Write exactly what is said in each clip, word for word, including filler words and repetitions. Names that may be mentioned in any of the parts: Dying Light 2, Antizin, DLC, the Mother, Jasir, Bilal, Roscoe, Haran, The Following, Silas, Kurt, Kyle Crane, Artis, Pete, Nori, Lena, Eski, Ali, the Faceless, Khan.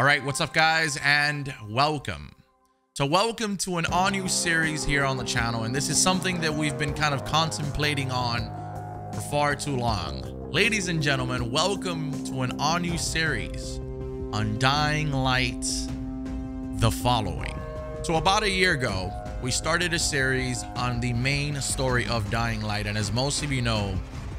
All right, what's up guys, and welcome. So welcome to an all new series here on the channel, and this is something that we've been kind of contemplating on for far too long. Ladies and gentlemen, welcome to an all new series on Dying Light, The Following. So about a year ago, we started a series on the main story of Dying Light, and as most of you know,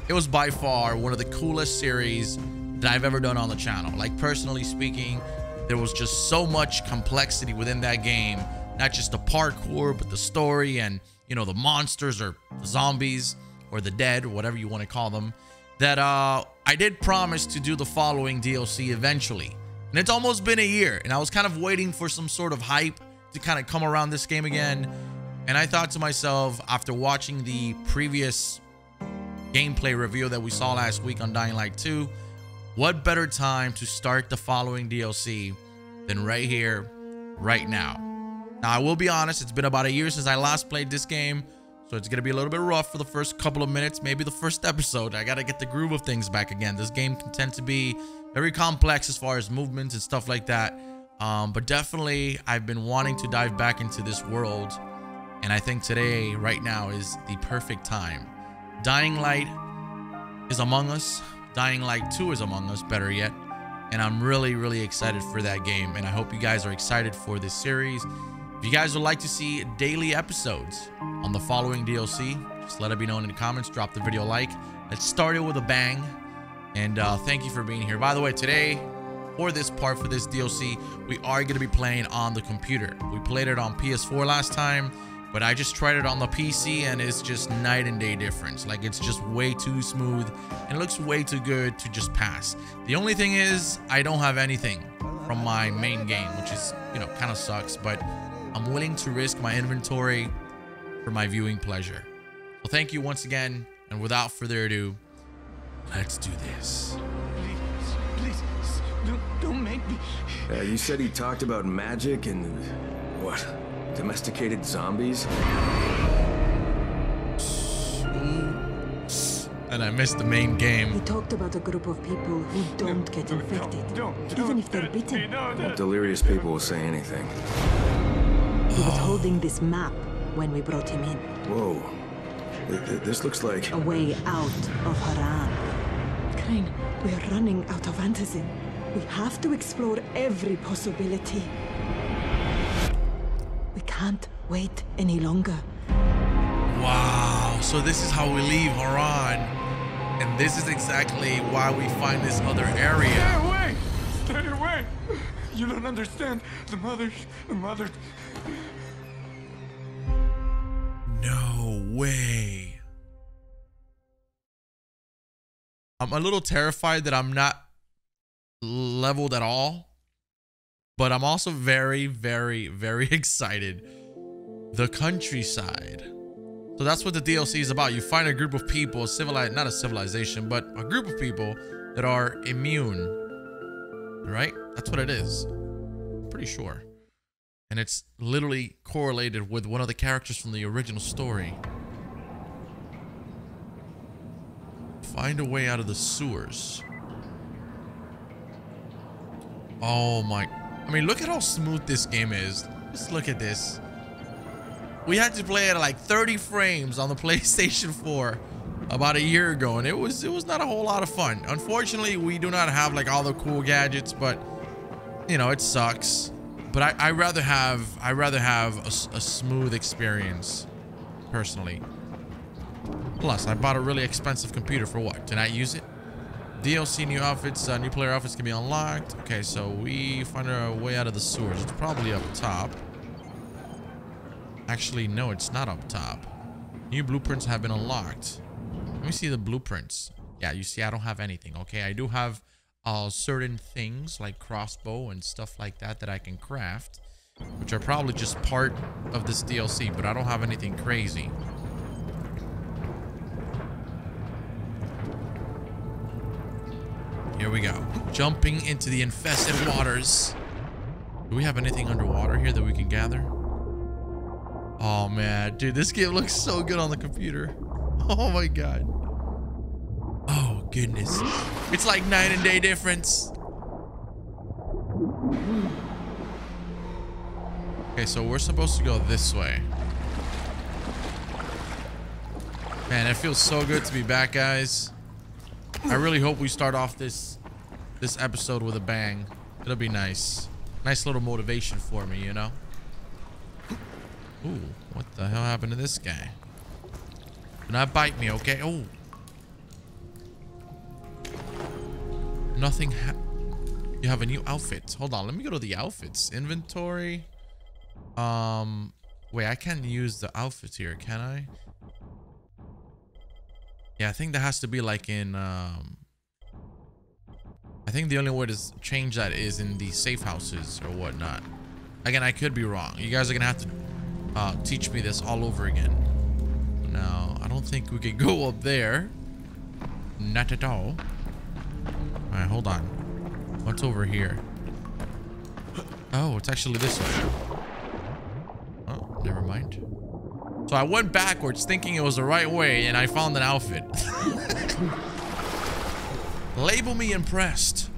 it was by far one of the coolest series that I've ever done on the channel. Like, personally speaking, there was just so much complexity within that game, not just the parkour, but the story and, you know, the monsters or the zombies or the dead, whatever you want to call them, that uh, I did promise to do The Following D L C eventually. And it's almost been a year, and I was kind of waiting for some sort of hype to kind of come around this game again. And I thought to myself, after watching the previous gameplay reveal that we saw last week on Dying Light two, what better time to start The Following D L C than right here, right now. Now, I will be honest, it's been about a year since I last played this game, so it's going to be a little bit rough for the first couple of minutes, maybe the first episode. I got to get the groove of things back again. This game can tend to be very complex as far as movements and stuff like that. Um, but definitely, I've been wanting to dive back into this world, and I think today, right now, is the perfect time. Dying Light is among us. Dying Light two is among us, better yet, and I'm really, really excited for that game, and I hope you guys are excited for this series. If you guys would like to see daily episodes on The Following D L C, just let it be known in the comments, drop the video a like. Let's start it with a bang, and uh, thank you for being here. By the way, today, for this part, for this D L C, we are going to be playing on the computer. We played it on P S four last time, but I just tried it on the P C, and it's just night and day difference. Like, it's just way too smooth and it looks way too good to just pass. The only thing is I don't have anything from my main game, which is, you know, kind of sucks, but I'm willing to risk my inventory for my viewing pleasure. Well, thank you once again. And without further ado, let's do this. Please, please, don't, don't make me. Uh, you said he talked about magic and what? Domesticated zombies? And I missed the main game. He talked about a group of people who don't get infected, no, don't, even if they're bitten. Well, delirious people will say anything. He was holding this map when we brought him in. Whoa. This looks like... a way out of Haran. Crane, we're running out of Antizin. We have to explore every possibility. We can't wait any longer. Wow, so this is how we leave Haran, and this is exactly why we find this other area. Stay away! Stay away! You don't understand. The mother, the mother. No way. I'm a little terrified that I'm not leveled at all. But I'm also very, very, very excited. The countryside. So that's what the D L C is about. You find a group of people, civilized, not a civilization, but a group of people that are immune. Right? That's what it is. I'm pretty sure. And it's literally correlated with one of the characters from the original story. Find a way out of the sewers. Oh my... I mean, look at how smooth this game is. Just look at this. We had to play at like thirty frames on the PlayStation four about a year ago, and it was it was not a whole lot of fun. Unfortunately, we do not have like all the cool gadgets, but you know, it sucks. But I I rather have I rather have a, a smooth experience, personally. Plus, I bought a really expensive computer for what? Did I use it? D L C new outfits, uh, new player outfits can be unlocked. Okay, so we find our way out of the sewers. It's probably up top. Actually, no, it's not up top. New blueprints have been unlocked. Let me see the blueprints. Yeah, you see, I don't have anything. Okay, I do have uh, certain things like crossbow and stuff like that that I can craft, which are probably just part of this D L C, but I don't have anything crazy. Here we go. Jumping into the infested waters. Do we have anything underwater here that we can gather? Oh, man. Dude, this game looks so good on the computer. Oh, my God. Oh, goodness. It's like night and day difference. Okay, so we're supposed to go this way. Man, it feels so good to be back, guys. I really hope we start off this this episode with a bang. It'll be nice. Nice little motivation for me, you know? Ooh, what the hell happened to this guy? Do not bite me, okay? Oh. Nothing ha- You have a new outfit. Hold on, let me go to the outfits. Inventory. Um, wait, I can't use the outfits here, can I? Yeah, I think that has to be like in, um... I think the only way to change that is in the safe houses or whatnot. Again, I could be wrong. You guys are gonna have to uh, teach me this all over again. No, I don't think we could go up there. Not at all. Alright, hold on. What's over here? Oh, it's actually this way. Oh, never mind. So I went backwards thinking it was the right way and I found an outfit. Label me impressed.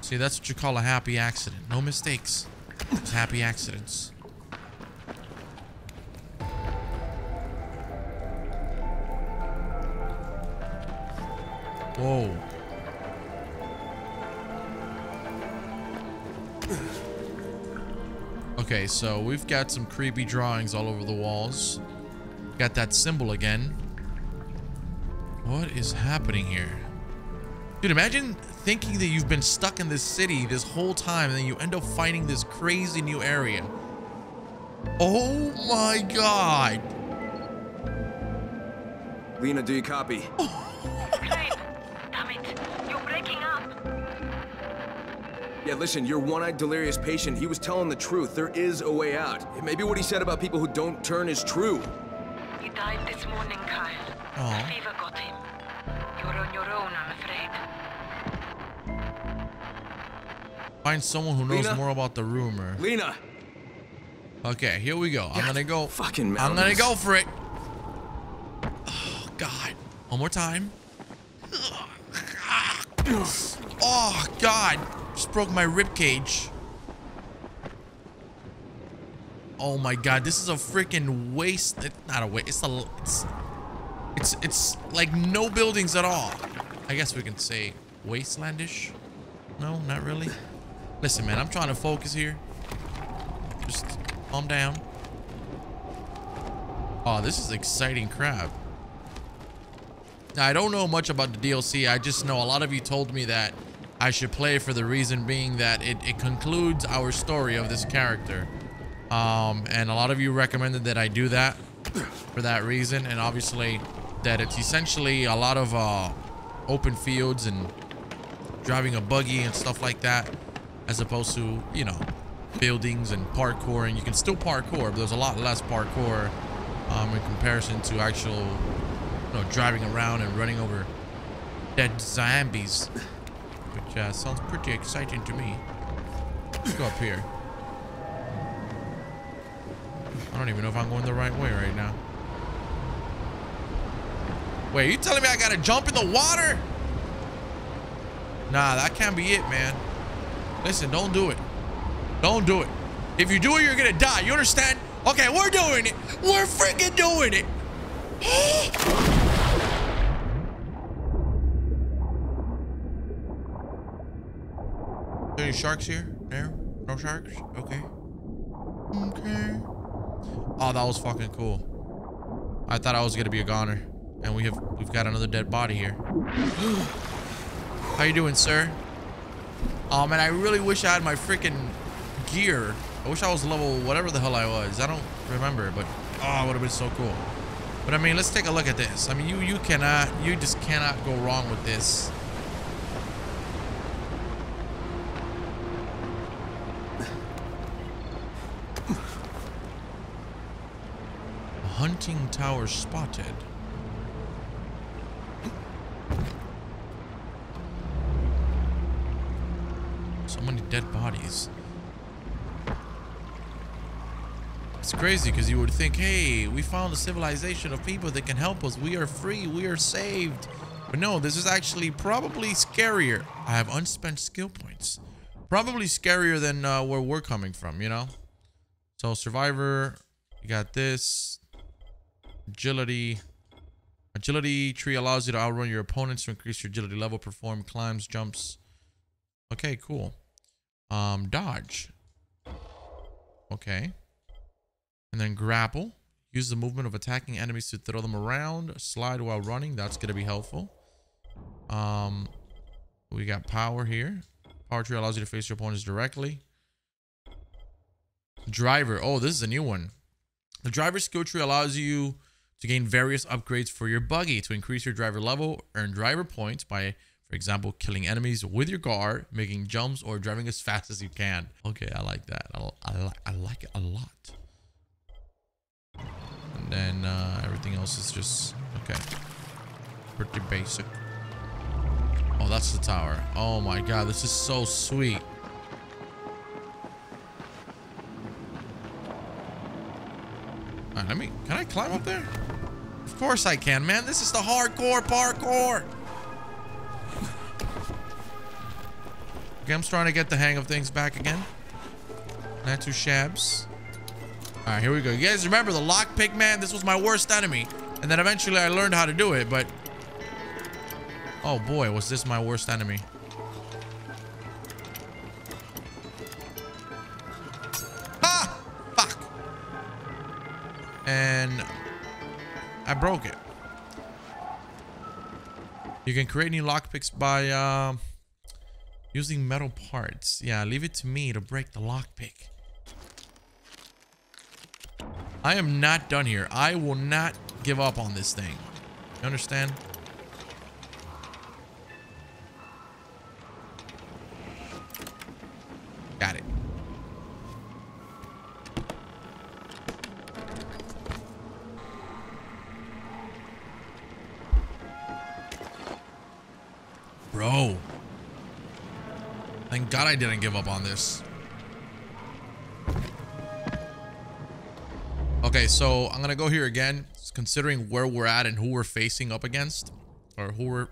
See, that's what you call a happy accident. No mistakes. Just happy accidents. Whoa. Okay, so we've got some creepy drawings all over the walls. Got that symbol again. What is happening here? Dude, imagine thinking that you've been stuck in this city this whole time and then you end up finding this crazy new area. Oh my god. Lena, do you copy? Crane, damn it. You're breaking up. Yeah, listen, your one-eyed delirious patient, he was telling the truth. There is a way out. Maybe what he said about people who don't turn is true. He died this morning, Kyle. Aww. The fever got him. You're on your own, I'm afraid. Find someone who knows Lena? more about the rumor. Lena. Okay, here we go. God, I'm gonna go. Fucking mountains. I'm gonna go for it. Oh God! One more time. Oh God! Just broke my rib cage. Oh my God! This is a freaking waste. It's not a waste. It's a. It's, It's, it's like no buildings at all. I guess we can say wastelandish. No, not really. Listen, man, I'm trying to focus here. Just calm down. Oh, this is exciting crap. Now, I don't know much about the D L C. I just know a lot of you told me that I should play for the reason being that it, it concludes our story of this character. Um, and a lot of you recommended that I do that for that reason. And obviously... that it's essentially a lot of uh, open fields and driving a buggy and stuff like that, as opposed to, you know, buildings and parkour. And you can still parkour, but there's a lot less parkour um, in comparison to actual, you know, driving around and running over dead zombies, which uh, sounds pretty exciting to me. Let's go up here. I don't even know if I'm going the right way right now. Wait, you telling me I gotta jump in the water? Nah, that can't be it, man. Listen, don't do it. Don't do it. If you do it, you're gonna die. You understand? Okay, we're doing it. We're freaking doing it. Are there any sharks here? There? No sharks? Okay. Okay. Oh, that was fucking cool. I thought I was gonna be a goner. And we have we've got another dead body here. How you doing, sir? Um, and I really wish I had my freaking gear. I wish I was level whatever the hell I was. I don't remember, but oh, it would have been so cool. But I mean, let's take a look at this. I mean, you you cannot you just cannot go wrong with this. A hunting tower spotted. So many dead bodies. It's crazy because you would think, hey, we found a civilization of people that can help us. We are free. We are saved. But no, this is actually probably scarier. I have unspent skill points. Probably scarier than uh, where we're coming from, you know? So, Survivor, you got this. Agility. Agility tree allows you to outrun your opponents to increase your agility level, perform climbs, jumps. Okay, cool. Um, dodge. Okay. And then grapple. Use the movement of attacking enemies to throw them around. Slide while running. That's going to be helpful. Um, we got power here. Power tree allows you to face your opponents directly. Driver. Oh, this is a new one. The driver skill tree allows you to gain various upgrades for your buggy. To increase your driver level, earn driver points by, for example, killing enemies with your car, making jumps, or driving as fast as you can. Okay, I like that. I, I, li I like it a lot. And then uh, everything else is just okay, pretty basic. Oh, that's the tower. Oh my god, this is so sweet. All right, let me, can I climb up there? Of course I can, man. This is the hardcore parkour. Okay, I'm starting to get the hang of things back again. Not too shabs. All right, here we go. You guys remember the lockpick, man? This was my worst enemy. And then eventually I learned how to do it, but... Oh, boy, was this my worst enemy. Ah! Fuck! And... I broke it. You can create new lockpicks by... Uh, using metal parts. Yeah, leave it to me to break the lockpick. I am not done here. I will not give up on this thing. You understand? Got it. Bro. Thank God I didn't give up on this. Okay, so I'm gonna go here again, considering where we're at and who we're facing up against, or who we're,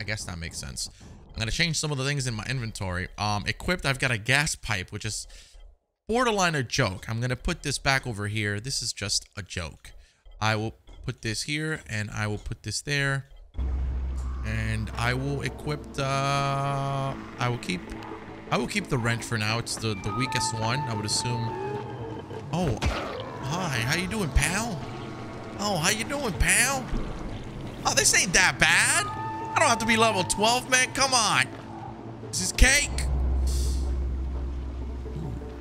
I guess that makes sense. I'm gonna change some of the things in my inventory. Um, equipped, I've got a gas pipe, which is borderline a joke. I'm gonna put this back over here. This is just a joke. I will put this here, and I will put this there, and I will equip the, uh, I will keep, I will keep the wrench for now. It's the, the weakest one, I would assume. Oh. Hi, how you doing, pal? Oh, how you doing, pal? Oh, this ain't that bad. I don't have to be level twelve, man. Come on. This is cake.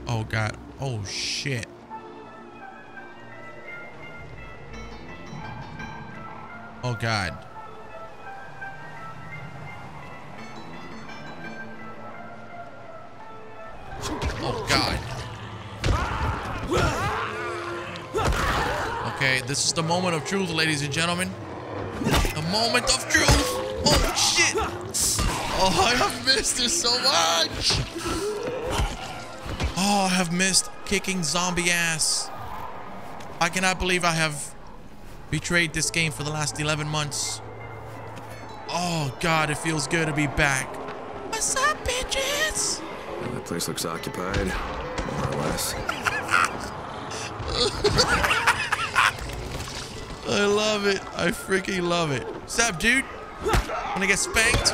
Oh, God. Oh, shit. Oh, God. Oh, God. Okay, this is the moment of truth, ladies and gentlemen. The moment of truth. Oh, shit. Oh, I have missed this so much. Oh, I have missed kicking zombie ass. I cannot believe I have betrayed this game for the last eleven months. Oh, God, it feels good to be back. What's up, bitches? Well, that place looks occupied, more or less. I love it. I freaking love it. What's up, dude? Wanna get spanked?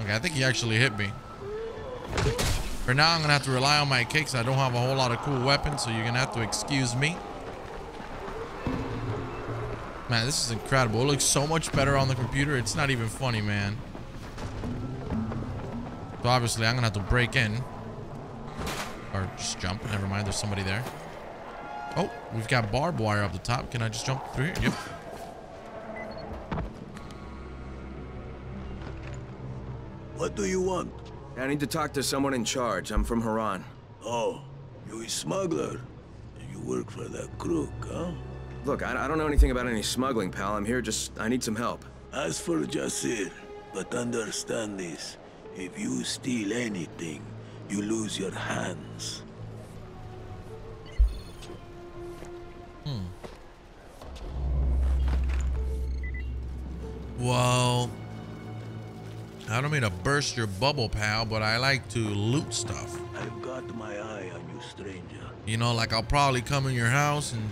Okay, I think he actually hit me. For now, I'm gonna have to rely on my kicks. I don't have a whole lot of cool weapons, so you're gonna have to excuse me. Man, this is incredible. It looks so much better on the computer. It's not even funny, man. So obviously, I'm gonna have to break in. Or just jump. Never mind, there's somebody there. Oh, we've got barbed wire up the top. Can I just jump through here? Yep. What do you want? I need to talk to someone in charge. I'm from Haran. Oh, you a smuggler. You work for that crook, huh? Look, I, I don't know anything about any smuggling, pal. I'm here just... I need some help. As for Jasir, but understand this. If you steal anything, you lose your hands. Hmm. Well, I don't mean to burst your bubble, pal, but I like to loot stuff. I've got my eye on you, stranger. You know, like I'll probably come in your house and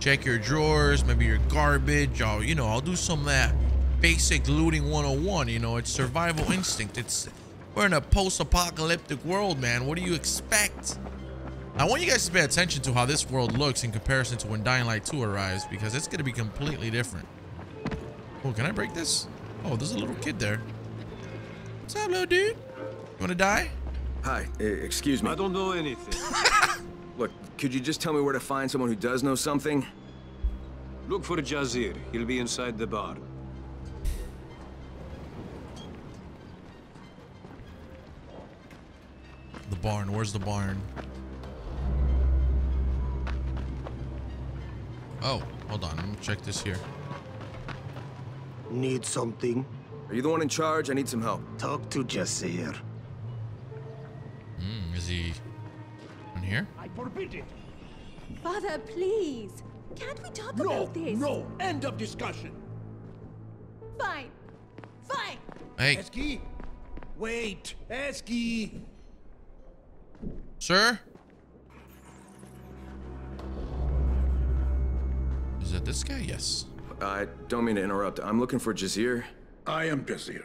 check your drawers, maybe your garbage. I'll, you know, I'll do some of that basic looting one oh one. You know, it's survival instinct. It's we're in a post-apocalyptic world, man. What do you expect? I want you guys to pay attention to how this world looks in comparison to when Dying Light two arrives, because it's going to be completely different. Oh, can I break this? Oh, there's a little kid there. What's up, little dude? You want to die? Hi, uh, excuse me. I don't know anything. Look, could you just tell me where to find someone who does know something? Look for Jasir. He'll be inside the bar. The barn. Where's the barn? Oh, hold on. Let me check this here. Need something? Are you the one in charge? I need some help. Talk to Jasir. Mm, is he in here? I forbid it. Father, please. Can't we talk no, about this? No, no. End of discussion. Fine. Fine. Hey. Eski? Wait. Eski. Sir? Is that this guy? Yes. I don't mean to interrupt. I'm looking for Jasir. I am Jasir.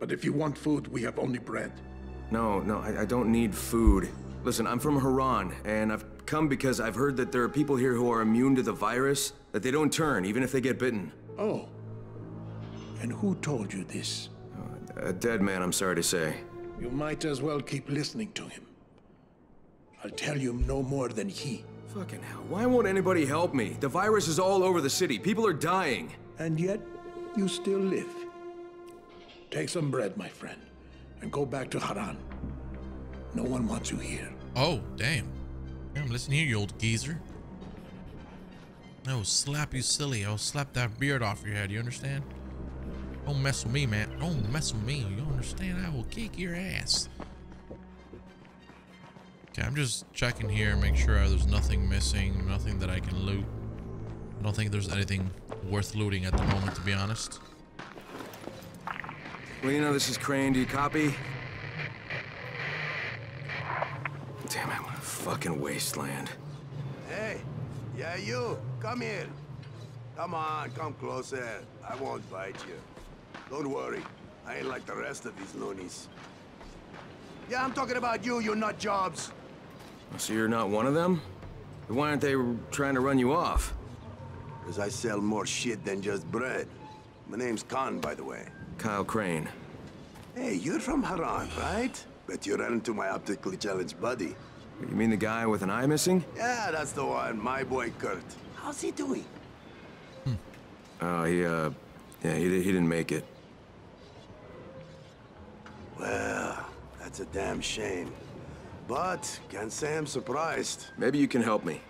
But if you want food, we have only bread. No, no, I, I don't need food. Listen, I'm from Haran, and I've come because I've heard that there are people here who are immune to the virus, that they don't turn, even if they get bitten. Oh. And who told you this? Uh, a dead man, I'm sorry to say. You might as well keep listening to him. I'll tell you no more than he. Fucking hell, why won't anybody help me? The virus is all over the city. People are dying. And yet, you still live. Take some bread, my friend, and go back to Haran. No one wants you here. Oh, damn. Damn, listen here, you old geezer. I will slap you silly. I'll slap that beard off your head, you understand? Don't mess with me, man. Don't mess with me. You understand? I will kick your ass. Okay, I'm just checking here, make sure there's nothing missing, nothing that I can loot. I don't think there's anything worth looting at the moment, to be honest. Lena, this is Crane. Do you copy? Damn it, what a fucking wasteland. Hey, yeah, you, come here. Come on, come closer. I won't bite you. Don't worry, I ain't like the rest of these loonies. Yeah, I'm talking about you, you nut jobs. So you're not one of them? Why aren't they trying to run you off? Because I sell more shit than just bread. My name's Khan, by the way. Kyle Crane. Hey, you're from Haran, right? Bet you ran into my optically challenged buddy. You mean the guy with an eye missing? Yeah, that's the one. My boy, Kurt. How's he doing? Hmm. Uh, he, uh... Yeah, he, he didn't make it. Well... That's a damn shame. But can't say I'm surprised. Maybe you can help me.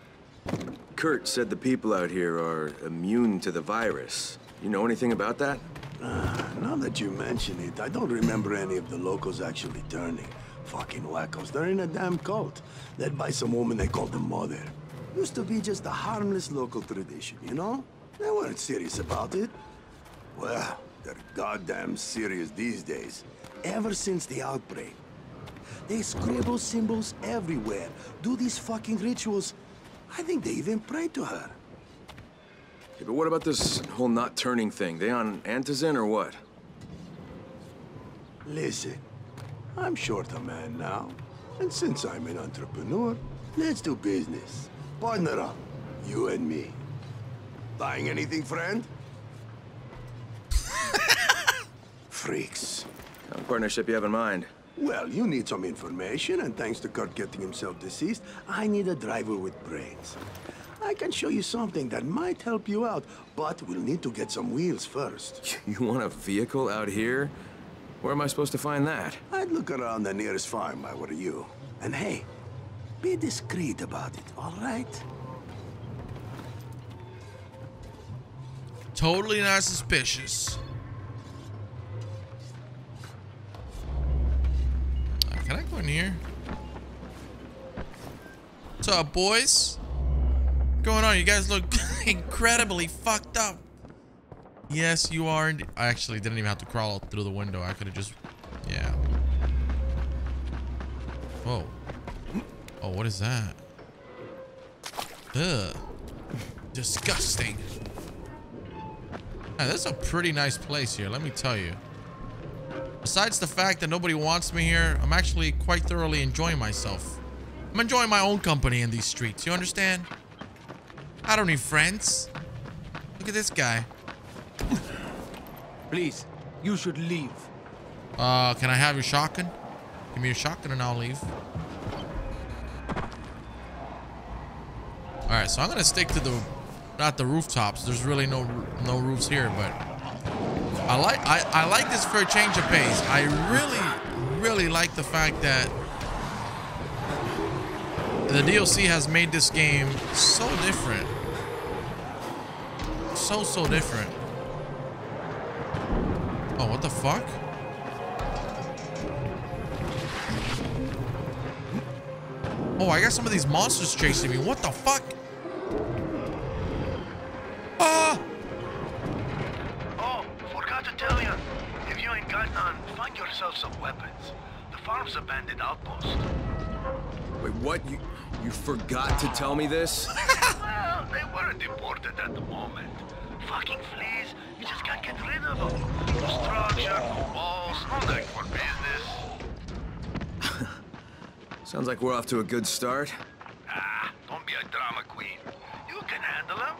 Kurt said the people out here are immune to the virus. You know anything about that? Uh, now that you mention it, I don't remember any of the locals actually turning. Fucking wackos. They're in a damn cult. Led by some woman they called the Mother. Used to be just a harmless local tradition, you know? They weren't serious about it. Well, they're goddamn serious these days. Ever since the outbreak. They scribble symbols everywhere, do these fucking rituals. I think they even pray to her. Yeah, but what about this whole not turning thing? They on Antizin or what? Listen, I'm short a man now. And since I'm an entrepreneur, let's do business. Partner up, you and me. Buying anything, friend? Freaks. What kind of partnership you have in mind? Well, you need some information, and thanks to Kurt getting himself deceased, I need a driver with brains. I can show you something that might help you out, but we'll need to get some wheels first. You want a vehicle out here? Where am I supposed to find that? I'd look around the nearest farm, I were you. And hey, be discreet about it, all right? Totally not suspicious. Can I go in here? What's up, boys? What's going on? You guys look incredibly fucked up. Yes, you are. I actually didn't even have to crawl through the window. I could have just Yeah. Whoa. Oh, what is that? Ugh. Disgusting. Yeah, that's a pretty nice place here, let me tell you. Besides the fact that nobody wants me here, I'm actually quite thoroughly enjoying myself. I'm enjoying my own company in these streets, you understand? I don't need friends. Look at this guy. Please, you should leave. Uh, can I have your shotgun? Give me your shotgun and I'll leave. Alright, so I'm gonna stick to the... not the rooftops. There's really no no roofs here, but... I like I, I like this for a change of pace. I really, really like the fact that... the D L C has made this game so different. So, so different. Oh, what the fuck? Oh, I got some of these monsters chasing me. What the fuck? Ah! Oh, forgot to tell you. If you ain't got none, find yourself some weapons. The farm's abandoned outpost. Wait, what? You, you forgot to tell me this? Well, they weren't deported at the moment. Fucking fleas. You just can't get rid of them. No structure, no walls, no neck for business. Sounds like we're off to a good start. Ah, don't be a drama queen. You can handle them.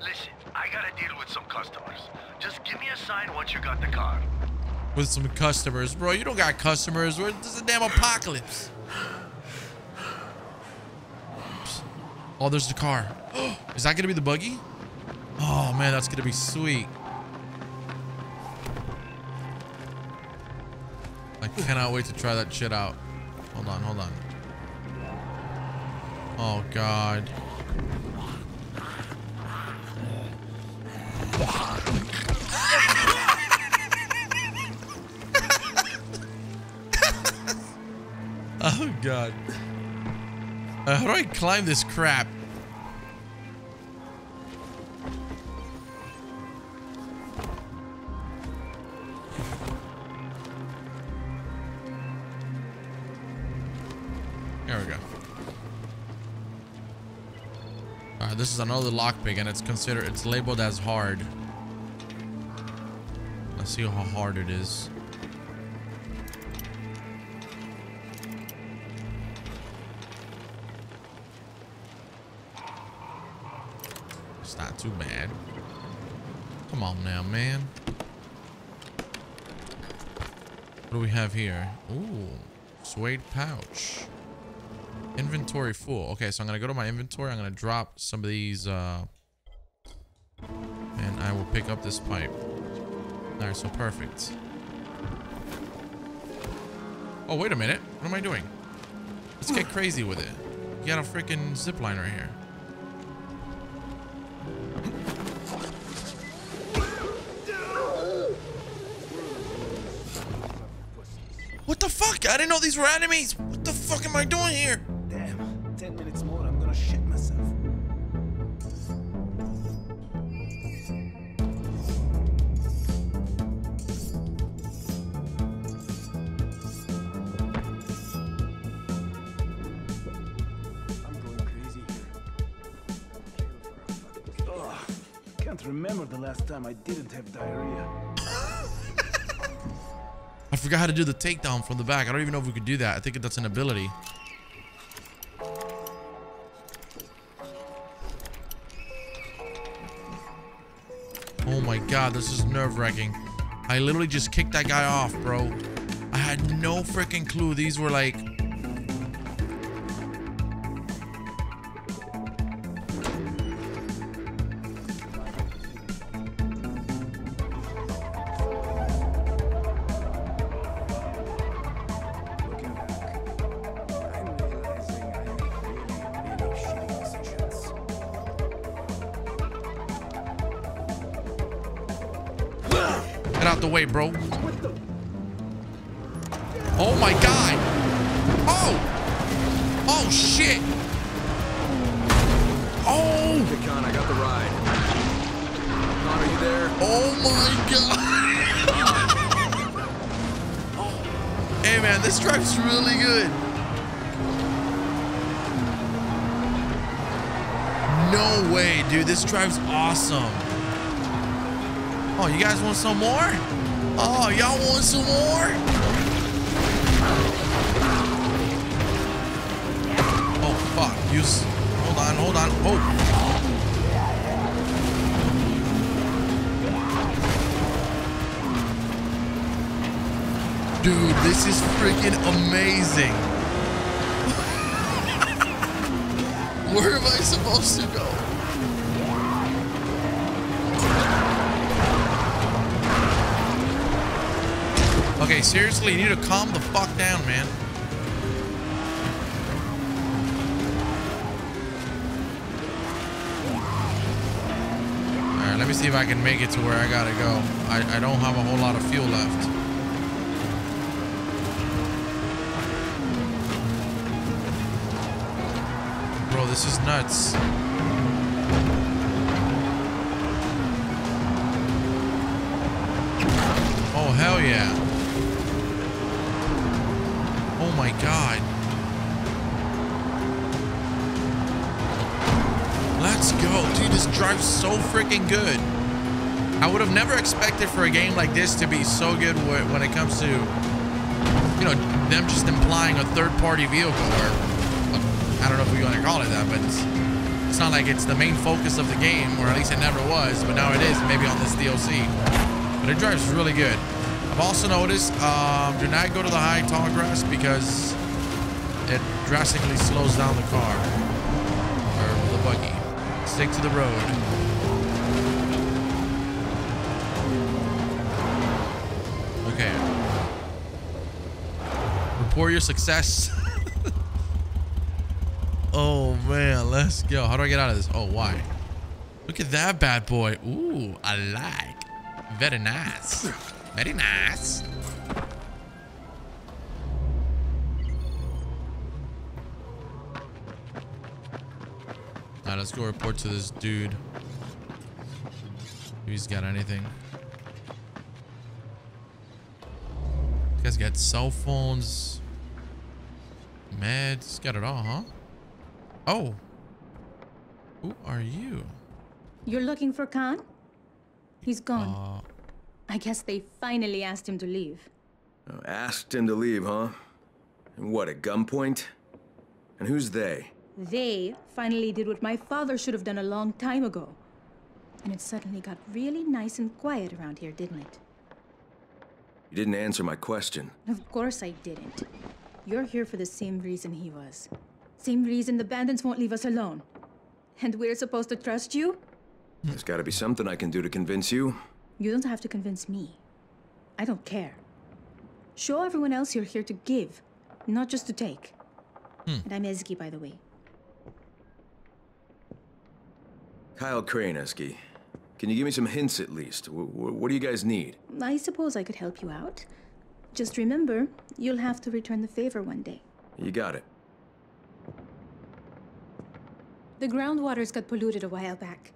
Listen, I gotta deal with some customers. Just give me a sign once you got the car. With some customers? Bro, you don't got customers. We're, this is a damn apocalypse. Oops. Oh, there's the car. Is that gonna be the buggy? Oh man, that's gonna be sweet. I cannot wait to try that shit out. Hold on, hold on. Oh god. Oh god. Uh, how do I climb this crap? This is another lockpick, and it's considered, it's labeled as hard. Let's see how hard it is. It's not too bad. Come on now, man. What do we have here? Ooh, suede pouch. Inventory full. Okay, so I'm gonna go to my inventory. I'm gonna drop some of these uh and I will pick up this pipe. All right, so perfect. Oh, wait a minute, what am I doing? Let's get crazy with it. You got a freaking zip line right here. What the fuck? I didn't know these were enemies. What the fuck am I doing here? ten minutes more, I'm gonna shit myself. I'm going crazy here. Oh, can't remember the last time I didn't have diarrhea. I forgot how to do the takedown from the back. I don't even know if we could do that. I think that's an ability. Oh my god, this is nerve-wracking. I literally just kicked that guy off, bro. I had no freaking clue these were like... bro. Oh my god. Oh. Oh shit. Oh. Hey Khan, I got the ride. Khan, are you there? Oh my god. Oh. Hey man, this drive's really good. No way, dude, this drive's awesome. Oh, you guys want some more? Oh, y'all want some more? Oh fuck, you s hold on, hold on. Oh. Dude, this is freaking amazing. Where am I supposed to go? Okay, seriously, you need to calm the fuck down, man. Alright, let me see if I can make it to where I gotta go. I, I don't have a whole lot of fuel left. This is nuts. Oh, hell yeah. Oh my God. Let's go. Dude, this drives so freaking good. I would have never expected for a game like this to be so good when it comes to, you know, them just implying a third-party vehicle or I don't know if we want to call it that, but it's, it's not like it's the main focus of the game, or at least it never was, but now it is, maybe on this D L C. But it drives really good. I've also noticed, um, do not go to the high tall grass because it drastically slows down the car, or the buggy. Stick to the road. Okay. Report your success. Oh man, let's go. How do I get out of this? Oh, why? Look at that bad boy. Ooh, I like. Very nice. Very nice. All right, let's go report to this dude. If he's got anything. You guys got cell phones. Meds. Got it all, huh? Oh, who are you? You're looking for Khan? He's gone. Uh, I guess they finally asked him to leave. Asked him to leave, huh? And what, at gunpoint? And who's they? They finally did what my father should have done a long time ago. And it suddenly got really nice and quiet around here, didn't it? You didn't answer my question. Of course I didn't. You're here for the same reason he was. Same reason the bandits won't leave us alone. And we're supposed to trust you? There's gotta be something I can do to convince you. You don't have to convince me. I don't care. Show everyone else you're here to give, not just to take. Hmm. And I'm Eski, by the way. Kyle Crane, Eski. Can you give me some hints at least? W what do you guys need? I suppose I could help you out. Just remember, you'll have to return the favor one day. You got it. The groundwaters got polluted a while back.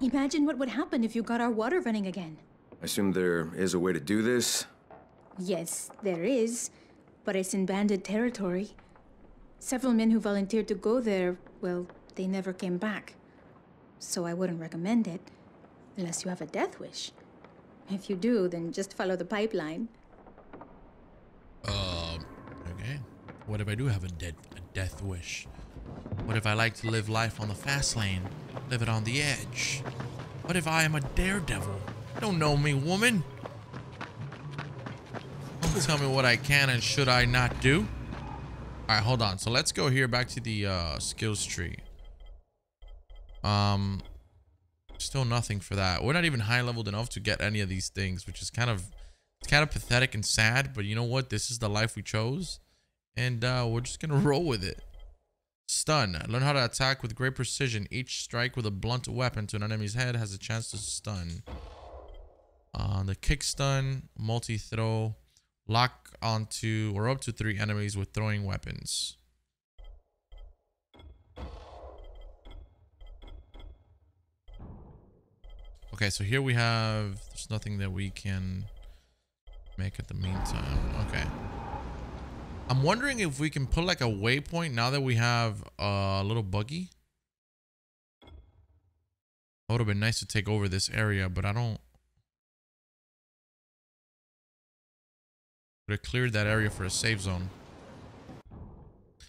Imagine what would happen if you got our water running again. I assume there is a way to do this? Yes, there is. But it's in bandit territory. Several men who volunteered to go there, well, they never came back. So I wouldn't recommend it. Unless you have a death wish. If you do, then just follow the pipeline. Um, okay. What if I do have a, dead, a death wish? What if I like to live life on the fast lane? Live it on the edge? What if I am a daredevil? Don't know me, woman. Don't tell me what I can and should I not do. All right, hold on. So let's go here back to the uh, skills tree. Um, still nothing for that. We're not even high leveled enough to get any of these things, which is kind of, it's kind of pathetic and sad. But you know what? This is the life we chose, and uh, we're just gonna roll with it. Stun. Learn how to attack with great precision. Each strike with a blunt weapon to an enemy's head has a chance to stun. Uh, the kick stun, multi-throw, lock onto or up to three enemies with throwing weapons. Okay, so here we have... There's nothing that we can make at the meantime. Okay. I'm wondering if we can put like a waypoint now that we have a little buggy. It would have been nice to take over this area, but I don't. Would have cleared that area for a safe zone.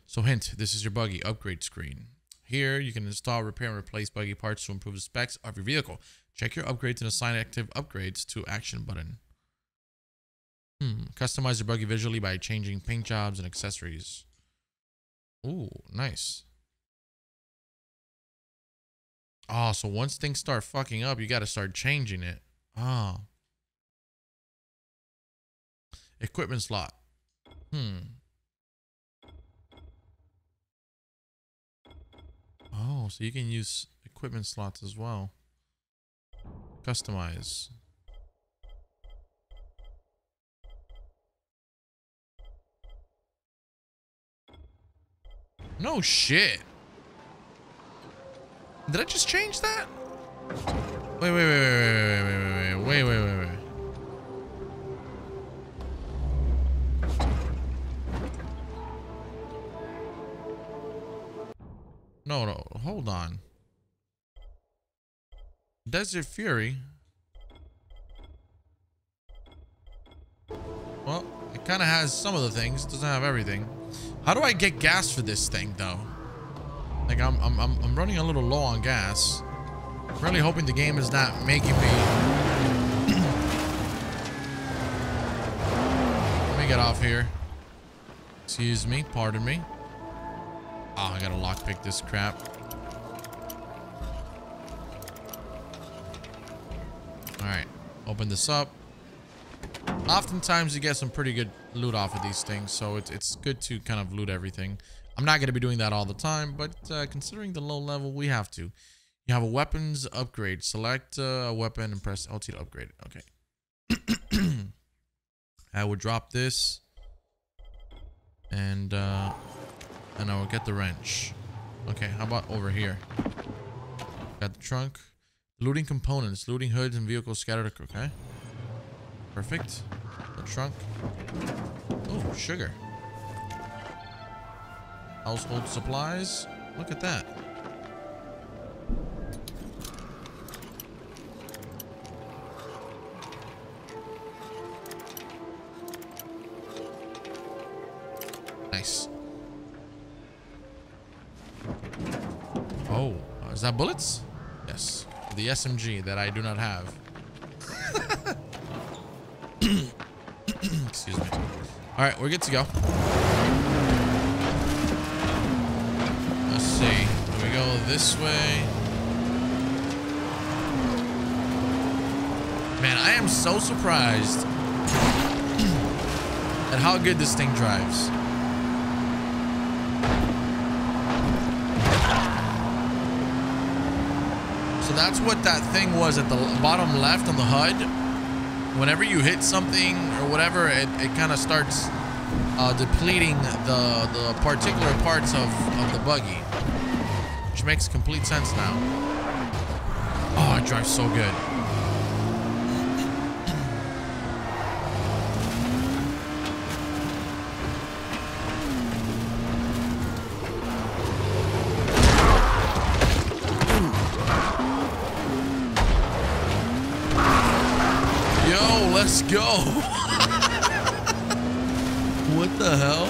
So hint, this is your buggy upgrade screen. Here, you can install, repair, and replace buggy parts to improve the specs of your vehicle. Check your upgrades and assign active upgrades to action button. Hmm. Customize your buggy visually by changing paint jobs and accessories. Ooh, nice. Oh, so once things start fucking up, you got to start changing it. Oh. Equipment slot. Hmm. Oh, so you can use equipment slots as well. Customize. No shit. Did I just change that? Wait, wait, wait, wait, wait, wait, wait, wait, wait, wait, wait. No, no, hold on. Desert Fury. Well, it kind of has some of the things. It doesn't have everything. How do I get gas for this thing, though? Like, I'm, I'm, I'm, I'm running a little low on gas. I'm really hoping the game is not making me. Let me get off here. Excuse me. Pardon me. Oh, I gotta lockpick this crap. Alright, open this up. Oftentimes you get some pretty good loot off of these things, so it's, it's good to kind of loot everything. I'm not gonna be doing that all the time, but uh, considering the low level, we have to. You have a weapons upgrade. Select uh, a weapon and press L T to upgrade it. Okay. I would drop this. And... Uh, And I will get the wrench. Okay, how about over here? Got the trunk. Looting components, looting hoods and vehicles scattered. Okay. Perfect. The trunk. Oh, sugar. Household supplies. Look at that. Nice. Oh, is that bullets? Yes. The S M G that I do not have. Excuse me. Alright, we're good to go. Let's see. Can we go this way? Man, I am so surprised at how good this thing drives. So that's what that thing was at the bottom left on the H U D. Whenever you hit something or whatever, it, it kind of starts uh, depleting the, the particular parts of, of the buggy. Which makes complete sense now. Oh, it drives so good. Let's go. What the hell?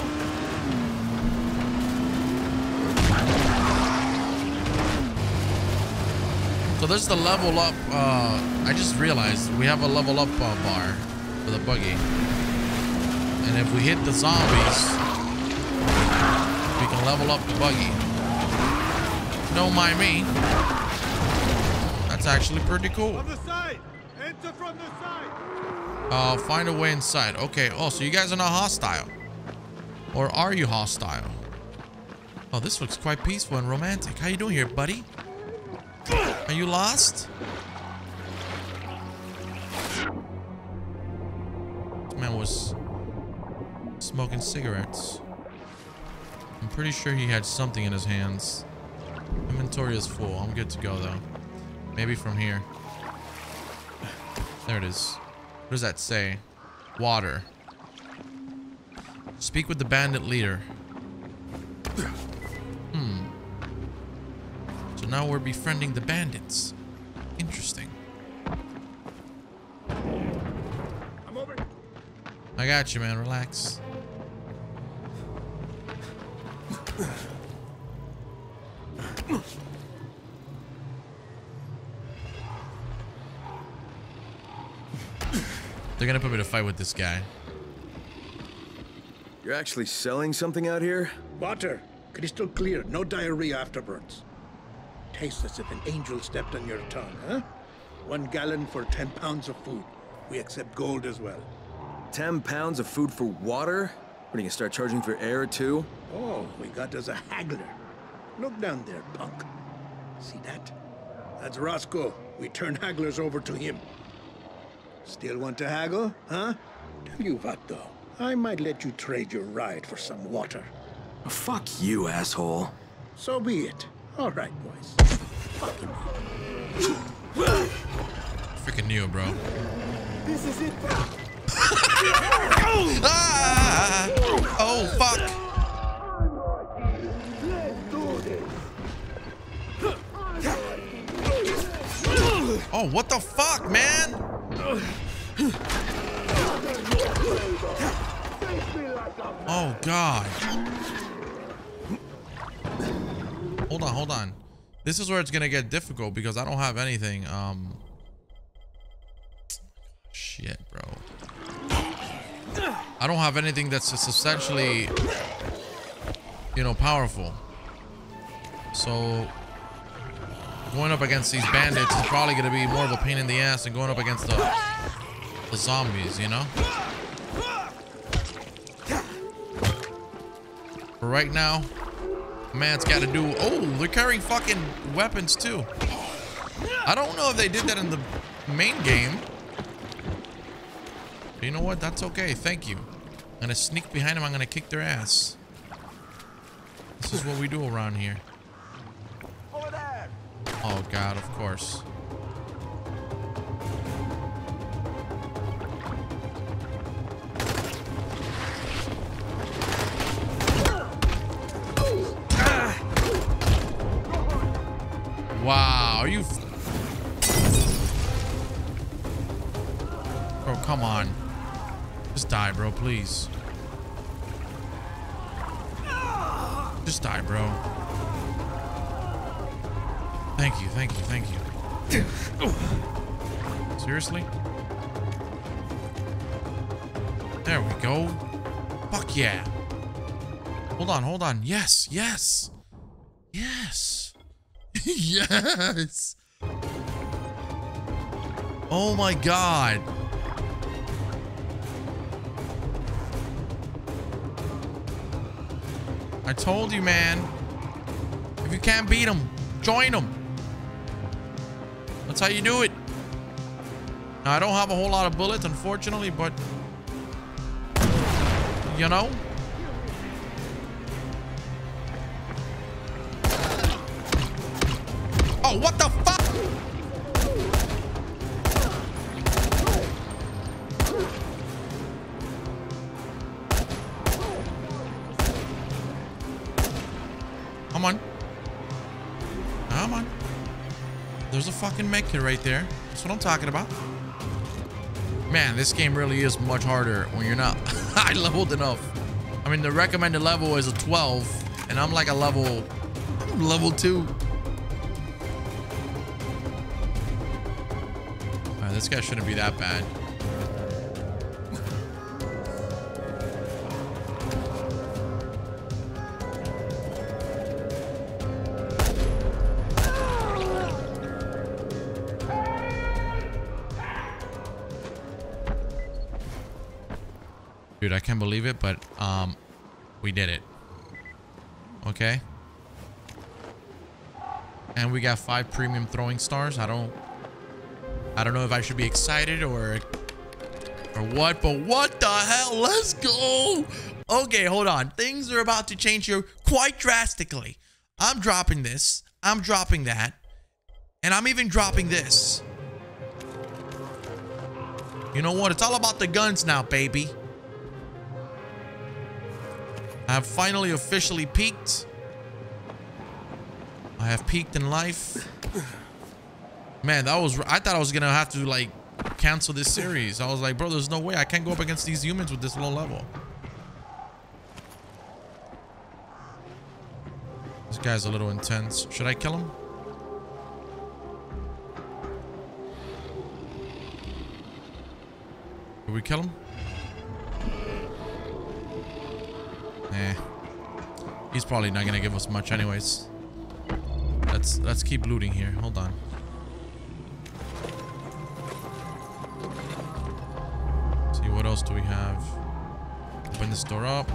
So this is the level up. Uh, I just realized we have a level up uh, bar for the buggy. And if we hit the zombies, we can level up the buggy. Don't mind me. That's actually pretty cool. On the side. Enter from the side. Uh, find a way inside. Okay. Oh, so you guys are not hostile. Or are you hostile? Oh, this looks quite peaceful and romantic. How you doing here, buddy? Are you lost? This man was smoking cigarettes. I'm pretty sure he had something in his hands. Inventory is full. I'm good to go, though. Maybe from here. There it is. What does that say? Water. Speak with the bandit leader. Hmm. So now we're befriending the bandits. Interesting. I'm over. I got you, man. Relax. They're gonna put me to fight with this guy. You're actually selling something out here? Water. Crystal clear. No diarrhea afterwards. Tastes as if an angel stepped on your tongue, huh? One gallon for ten pounds of food. We accept gold as well. Ten pounds of food for water? We're gonna start charging for air too? Oh, we got us a haggler. Look down there, punk. See that? That's Roscoe. We turn hagglers over to him. Still want to haggle, huh? Tell you what, though. I might let you trade your ride for some water. Oh, fuck you, asshole. So be it. All right, boys. Fucking freaking new, bro. This is it, bro. Ah! Oh, fuck. Oh, what the fuck, man? Oh, God. Hold on, hold on. This is where it's going to get difficult because I don't have anything. Um, shit, bro. I don't have anything that's essentially, you know, powerful. So... going up against these bandits is probably going to be more of a pain in the ass than going up against the, the zombies, you know? But right now, man's got to do... Oh, they're carrying fucking weapons too. I don't know if they did that in the main game. But you know what? That's okay. Thank you. I'm going to sneak behind them. I'm going to kick their ass. This is what we do around here. Oh God, of course. Wow, are you... Bro, come on. Just die, bro, please. Just die, bro. Thank you, thank you, thank you. Seriously? There we go. Fuck yeah. Hold on, hold on. Yes, yes. Yes. Yes. Oh my God. I told you, man. If you can't beat them, join them. That's how you do it. Now, I don't have a whole lot of bullets, unfortunately, but... you know? Oh, what the fuck? Come on. Come on. There's a fucking medkit right there. That's what I'm talking about. Man, this game really is much harder when you're not high leveled enough. I mean, the recommended level is a twelve, and I'm like a level, level two. Alright, this guy shouldn't be that bad. Dude, I can't believe it, but um, we did it. Okay. And we got five premium throwing stars. I don't, I don't know if I should be excited or, or what. But what the hell? Let's go. Okay, hold on. Things are about to change here quite drastically. I'm dropping this. I'm dropping that, and I'm even dropping this. You know what? It's all about the guns now, baby. I have finally officially peaked. I have peaked in life. Man, that was... I thought I was going to have to, like, cancel this series. I was like, bro, there's no way. I can't go up against these humans with this low level. This guy's a little intense. Should I kill him? Did we kill him? Eh. He's probably not going to give us much anyways. Let's, let's keep looting here. Hold on. Let's see, what else do we have? Open this door up.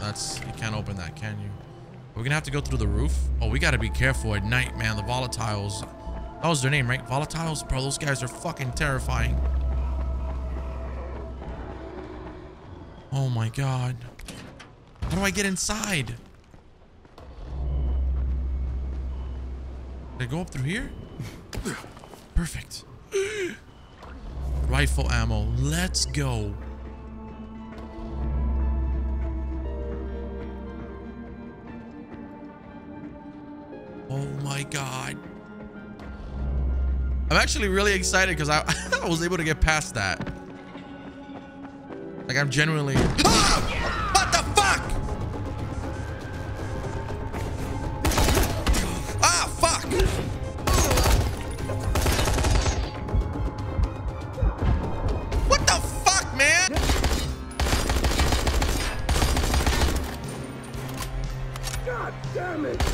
That's... You can't open that, can you? We're going to have to go through the roof. Oh, we got to be careful at night, man. The volatiles. That was their name, right? Volatiles? Bro, those guys are fucking terrifying. Oh, my God. How do I get inside? Did I go up through here? Perfect. Rifle ammo. Let's go. Oh my God. I'm actually really excited because I, I was able to get past that. Like, I'm genuinely... Ah! What the fuck? Ah, fuck. What the fuck, man? God damn it.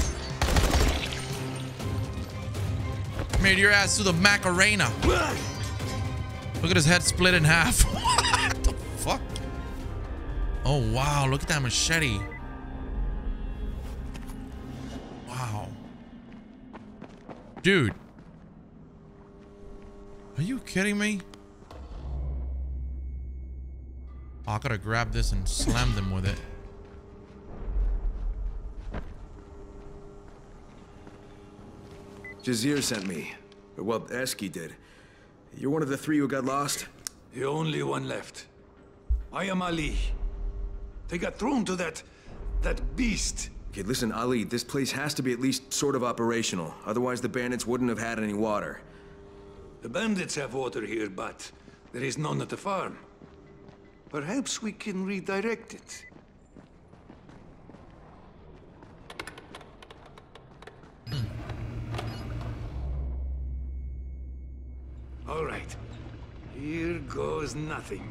Made your ass through the Macarena. Look at his head split in half. What the fuck? Oh, wow. Look at that machete. Wow. Dude. Are you kidding me? Oh, I gotta grab this and slam them with it. Jasir sent me. Or, well, Eski did. You're one of the three who got lost? The only one left. I am Ali. They got thrown to that... that beast. Okay, listen, Ali, this place has to be at least sort of operational. Otherwise, the bandits wouldn't have had any water. The bandits have water here, but there is none at the farm. Perhaps we can redirect it. All right. Here goes nothing.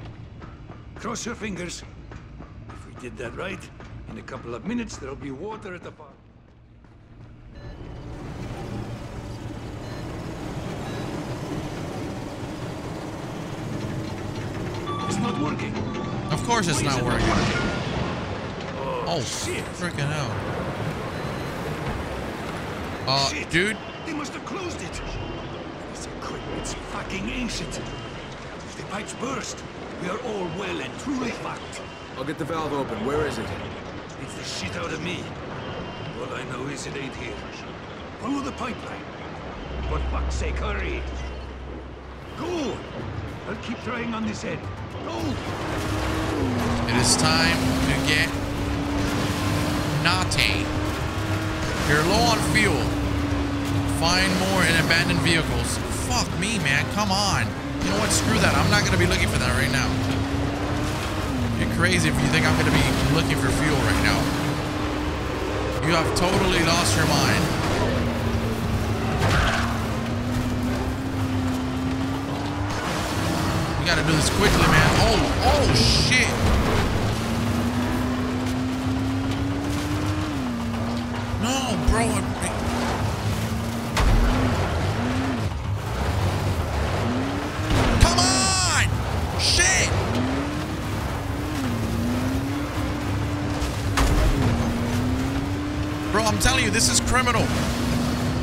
Cross your fingers. If we did that right, in a couple of minutes, there'll be water at the park. It's not working. Of course it's not working. Oh, oh shit. Freaking hell. Uh, shit. Dude. They must have closed it. It's fucking ancient. If the pipes burst, we are all well and truly fucked. I'll get the valve open. Where is it? It's the shit out of me. All I know is it ain't here. Follow the pipeline. For fuck's sake, hurry. Go! I'll keep trying on this end. Go! It is time to get naughty. You're low on fuel. Find more in abandoned vehicles. Fuck me, man. Come on. You know what? Screw that. I'm not going to be looking for that right now. You're crazy if you think I'm going to be looking for fuel right now. You have totally lost your mind. We got to do this quickly, man. Oh, oh, shit. No, bro. I'm... I'm telling you, this is criminal.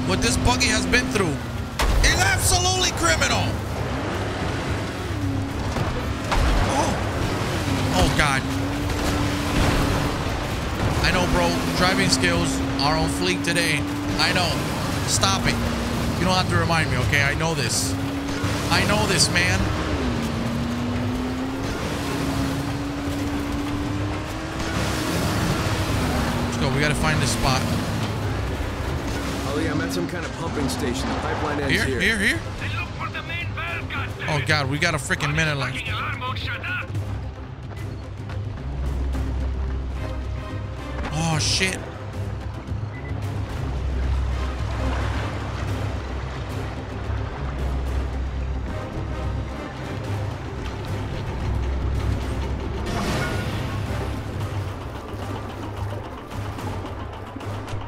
What this buggy has been through is absolutely criminal. Oh, oh God. I know, bro. Driving skills are on fleek today. I know. Stop it. You don't have to remind me, okay? I know this. I know this, man. go. We gotta find this spot. Ali, I'm at some kind of pumping station. The pipeline ends here. Here, here, here. They look for the main valve, goddammit. Oh god, we got a freaking minute left. Oh shit.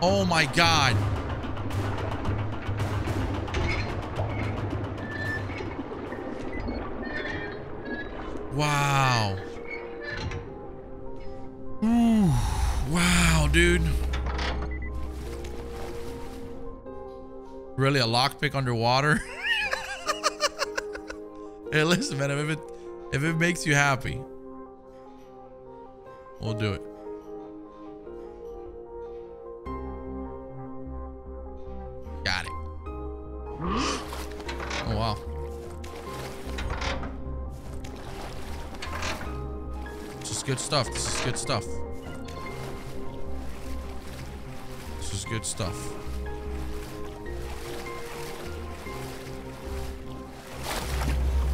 Oh my god. Wow. Ooh, wow, dude. Really, a lockpick underwater? Hey, listen, man, if it if it makes you happy, we'll do it. Oh wow. This is good stuff. This is good stuff. This is good stuff.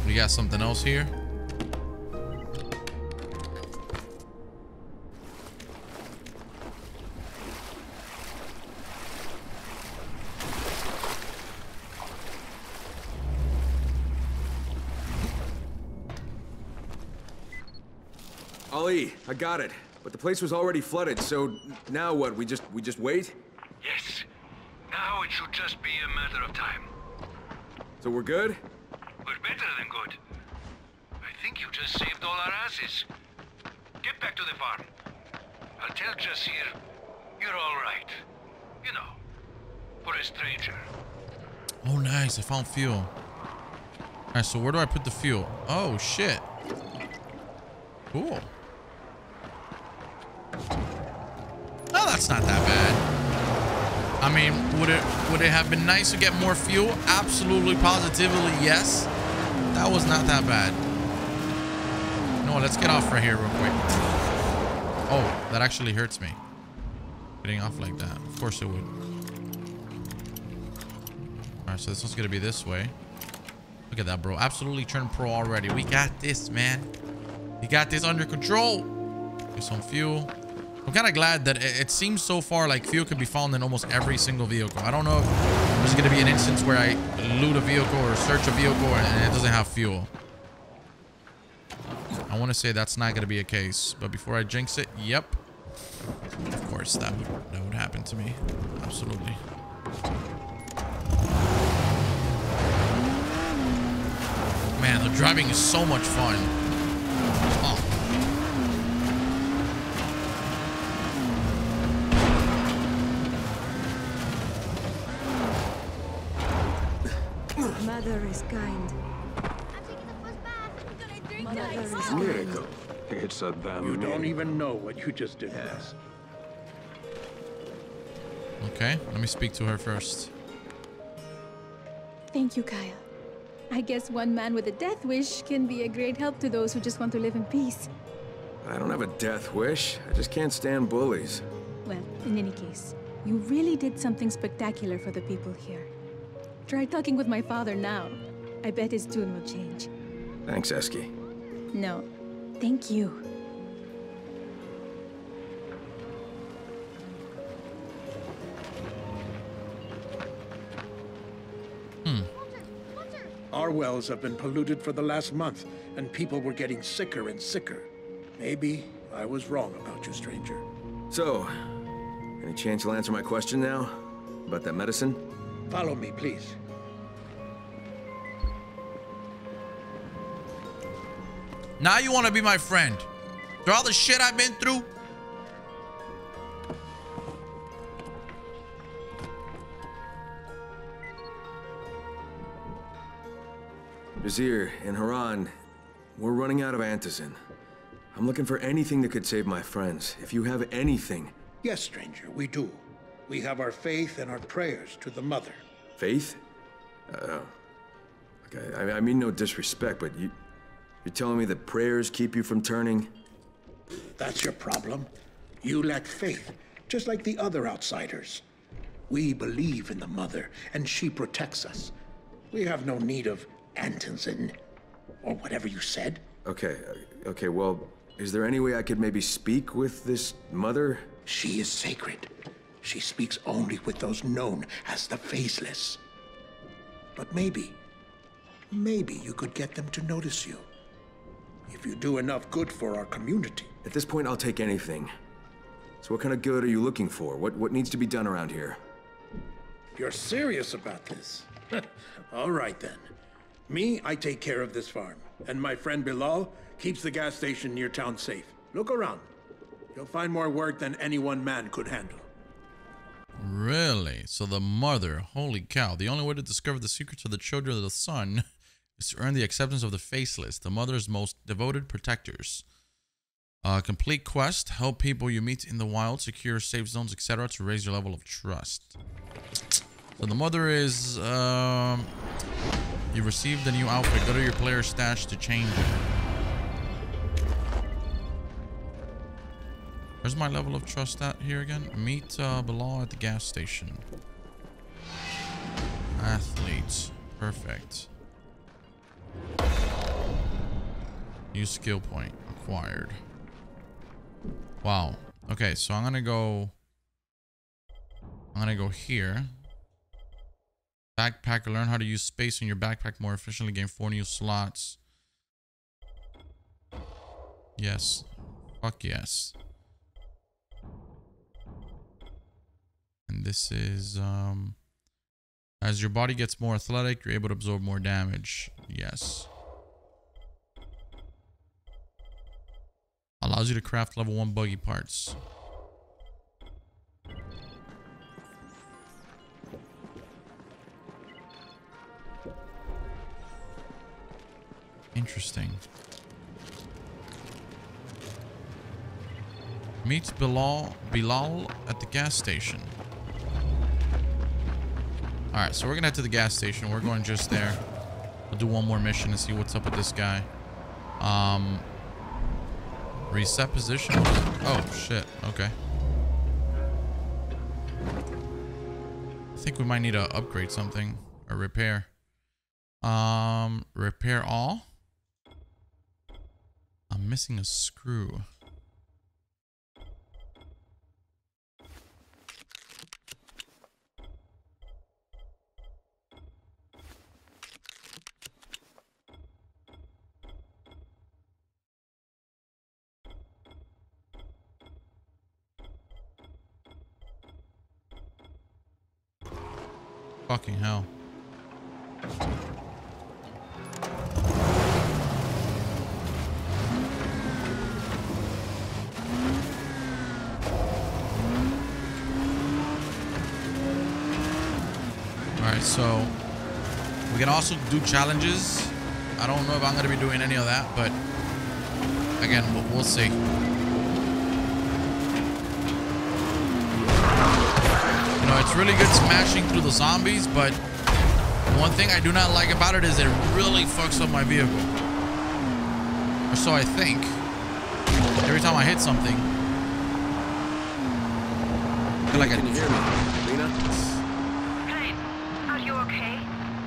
We got something else here. Ali, I got it, but the place was already flooded, so now what? We just we just wait? Yes. Now it should just be a matter of time. So we're good? We're better than good. I think you just saved all our asses. Get back to the farm. I'll tell Jasir you're all right. You know, for a stranger. Oh, nice. I found fuel. All right, so where do I put the fuel? Oh, shit. Cool. Oh, that's not that bad. I mean, would it would it have been nice to get more fuel? Absolutely, positively, yes. That was not that bad. No, let's get off right here real quick. Oh, that actually hurts me. Getting off like that. Of course it would. All right, so this one's gonna be this way. Look at that, bro. Absolutely turned pro already. We got this, man. You got this under control. Get some fuel. I'm kind of glad that it, it seems so far like fuel can be found in almost every single vehicle. I don't know if there's going to be an instance where I loot a vehicle or search a vehicle and it doesn't have fuel. I want to say that's not going to be a case. But before I jinx it, yep. Of course, that would, that would happen to me. Absolutely. Man, the driving is so much fun. Mother is kind. Mother is miracle. It's a damn. You don't even know what you just did. Yes. Okay, let me speak to her first. Thank you, Kyle. I guess one man with a death wish can be a great help to those who just want to live in peace. I don't have a death wish. I just can't stand bullies. Well, in any case, you really did something spectacular for the people here. Try talking with my father now. I bet his tune will change. Thanks, Eski. No, thank you. Hmm. Our wells have been polluted for the last month, and people were getting sicker and sicker. Maybe I was wrong about you, stranger. So, any chance you'll answer my question now? About that medicine? Follow me, please. Now you want to be my friend. Through all the shit I've been through. Jasir and Haran, we're running out of Antizin. I'm looking for anything that could save my friends. If you have anything. Yes, stranger, we do. We have our faith and our prayers to the Mother. Faith? Uh, okay, I, I mean no disrespect, but you, you're telling me that prayers keep you from turning? That's your problem. You lack faith, just like the other outsiders. We believe in the Mother, and she protects us. We have no need of Antizin, or whatever you said. Okay, okay, well, is there any way I could maybe speak with this Mother? She is sacred. She speaks only with those known as the Faceless. But maybe, maybe you could get them to notice you. If you do enough good for our community. At this point, I'll take anything. So what kind of good are you looking for? What, what needs to be done around here? You're serious about this? All right then. Me, I take care of this farm. And my friend Bilal keeps the gas station near town safe. Look around. You'll find more work than any one man could handle. Really? So the Mother, holy cow. The only way to discover the secrets of the children of the sun is to earn the acceptance of the Faceless, the Mother's most devoted protectors. Uh, complete quest, help people you meet in the wild, secure safe zones, et cetera to raise your level of trust. So the Mother is, um, you received a new outfit. Go to your player stash to change it. Where's my level of trust at here again? Meet uh, Bilal at the gas station. Athlete. Perfect. New skill point acquired. Wow. Okay, so I'm gonna go... I'm gonna go here. Backpack. Learn how to use space in your backpack more efficiently. Gain four new slots. Yes. Fuck yes. And this is... um. As your body gets more athletic, you're able to absorb more damage. Yes. Allows you to craft level one buggy parts. Interesting. Meet Bilal, Bilal at the gas station. Alright, so we're gonna head to the gas station. We're going just there. We'll do one more mission and see what's up with this guy. Um... Reset position? Oh, shit. Okay. I think we might need to upgrade something. Or repair. Um, repair all? I'm missing a screw. Fucking hell. Alright, so we can also do challenges. I don't know if I'm going to be doing any of that, but again, we'll, we'll see. It's really good smashing through the zombies, but one thing I do not like about it is it really fucks up my vehicle. Or so I think. Every time I hit something. I feel like I... Can you hear me, Lena? Crane, are you okay?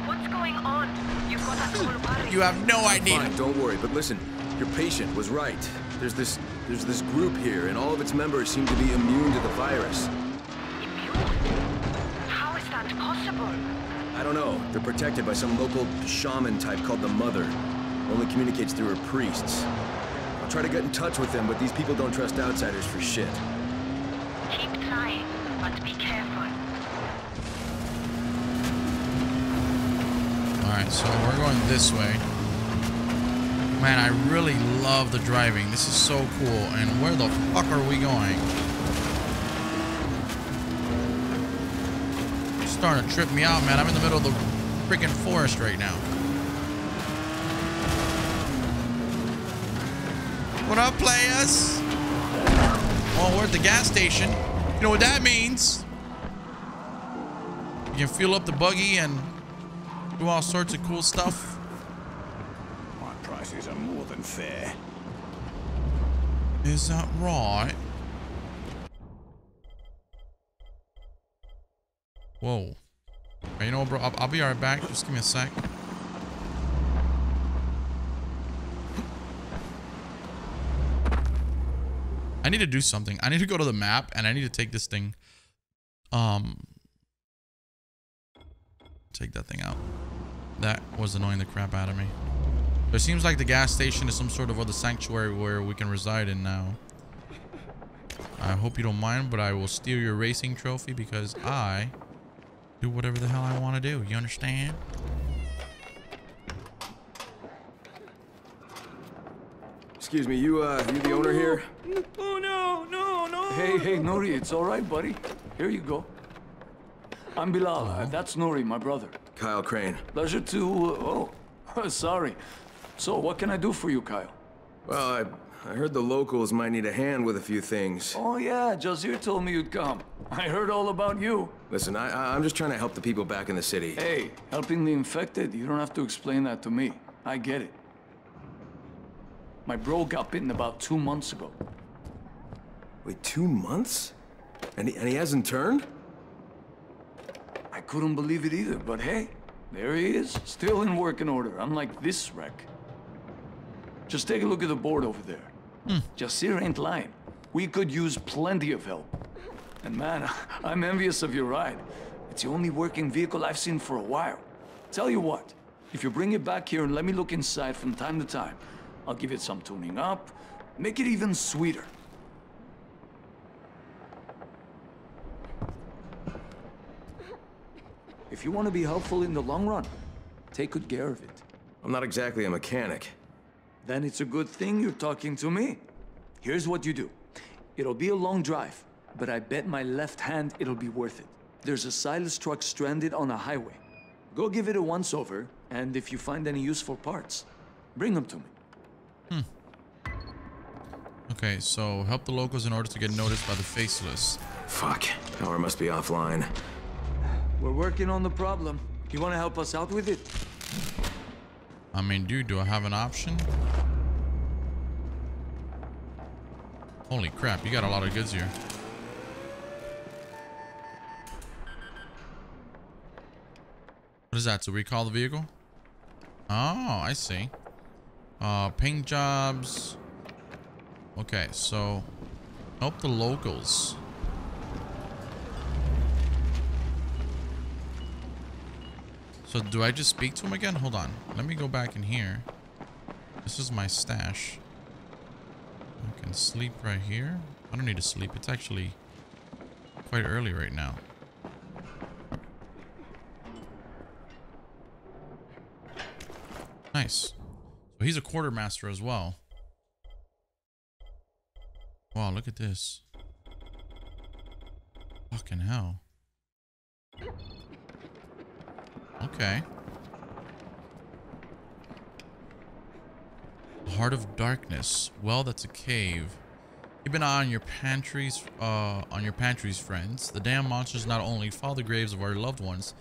What's going on? You've got a full body. You have no idea. Fine, don't worry, but listen, your patient was right. There's this, there's this group here, and all of its members seem to be immune to the virus. I don't know. They're protected by some local shaman type called the Mother. Only communicates through her priests. I'll try to get in touch with them, but these people don't trust outsiders for shit. Keep trying, but be careful. Alright, so we're going this way. Man, I really love the driving. This is so cool. And where the fuck are we going? Starting to trip me out, man. I'm in the middle of the freaking forest right now. What up, players? Oh, we're at the gas station. You know what that means? You can fuel up the buggy and do all sorts of cool stuff. My prices are more than fair. Is that right? Whoa. You know, bro, I'll, I'll be right back. Just give me a sec. I need to do something. I need to go to the map and I need to take this thing. Um, take that thing out. That was annoying the crap out of me. It seems like the gas station is some sort of other sanctuary where we can reside in now. I hope you don't mind, but I will steal your racing trophy because I do whatever the hell I want to do. You understand? Excuse me, you, uh, you the owner here? Oh, no, no, no. Hey, hey, Nori, it's all right, buddy. Here you go. I'm Bilal. Uh, that's Nori, my brother. Kyle Crane. Pleasure to... Uh, oh, sorry. So, what can I do for you, Kyle? Well, I, I heard the locals might need a hand with a few things. Oh, yeah. Jasir told me you'd come. I heard all about you. Listen, I, I, I'm just trying to help the people back in the city. Hey, helping the infected? You don't have to explain that to me. I get it. My bro got bitten about two months ago. Wait, two months? And he, and he hasn't turned? I couldn't believe it either, but hey, there he is, still in working order, unlike this wreck. Just take a look at the board over there. Mm. Jasir ain't lying. We could use plenty of help. And man, I'm envious of your ride. It's the only working vehicle I've seen for a while. Tell you what, if you bring it back here and let me look inside from time to time, I'll give it some tuning up, make it even sweeter. If you want to be helpful in the long run, take good care of it. I'm not exactly a mechanic. Then it's a good thing you're talking to me. Here's what you do. It'll be a long drive, but I bet my left hand it'll be worth it. There's a Silas truck stranded on a highway. Go give it a once-over, and if you find any useful parts, bring them to me. Hmm. Okay, so help the locals in order to get noticed by the Faceless. Fuck. Power must be offline. We're working on the problem. You want to help us out with it? I mean, dude, do I have an option? Holy crap, you got a lot of goods here. What is that, to recall the vehicle? Oh, I see. Uh, paint jobs. Okay, so help the locals. So do I just speak to him again? Hold on. Let me go back in here. This is my stash. I can sleep right here. I don't need to sleep. It's actually quite early right now. Nice. So he's a quartermaster as well. Wow, look at this. Fucking hell. Okay. Heart of Darkness. Well, that's a cave. Keep an eye on your pantries, uh, on your pantries, friends. The damn monsters not only follow the graves of our loved ones,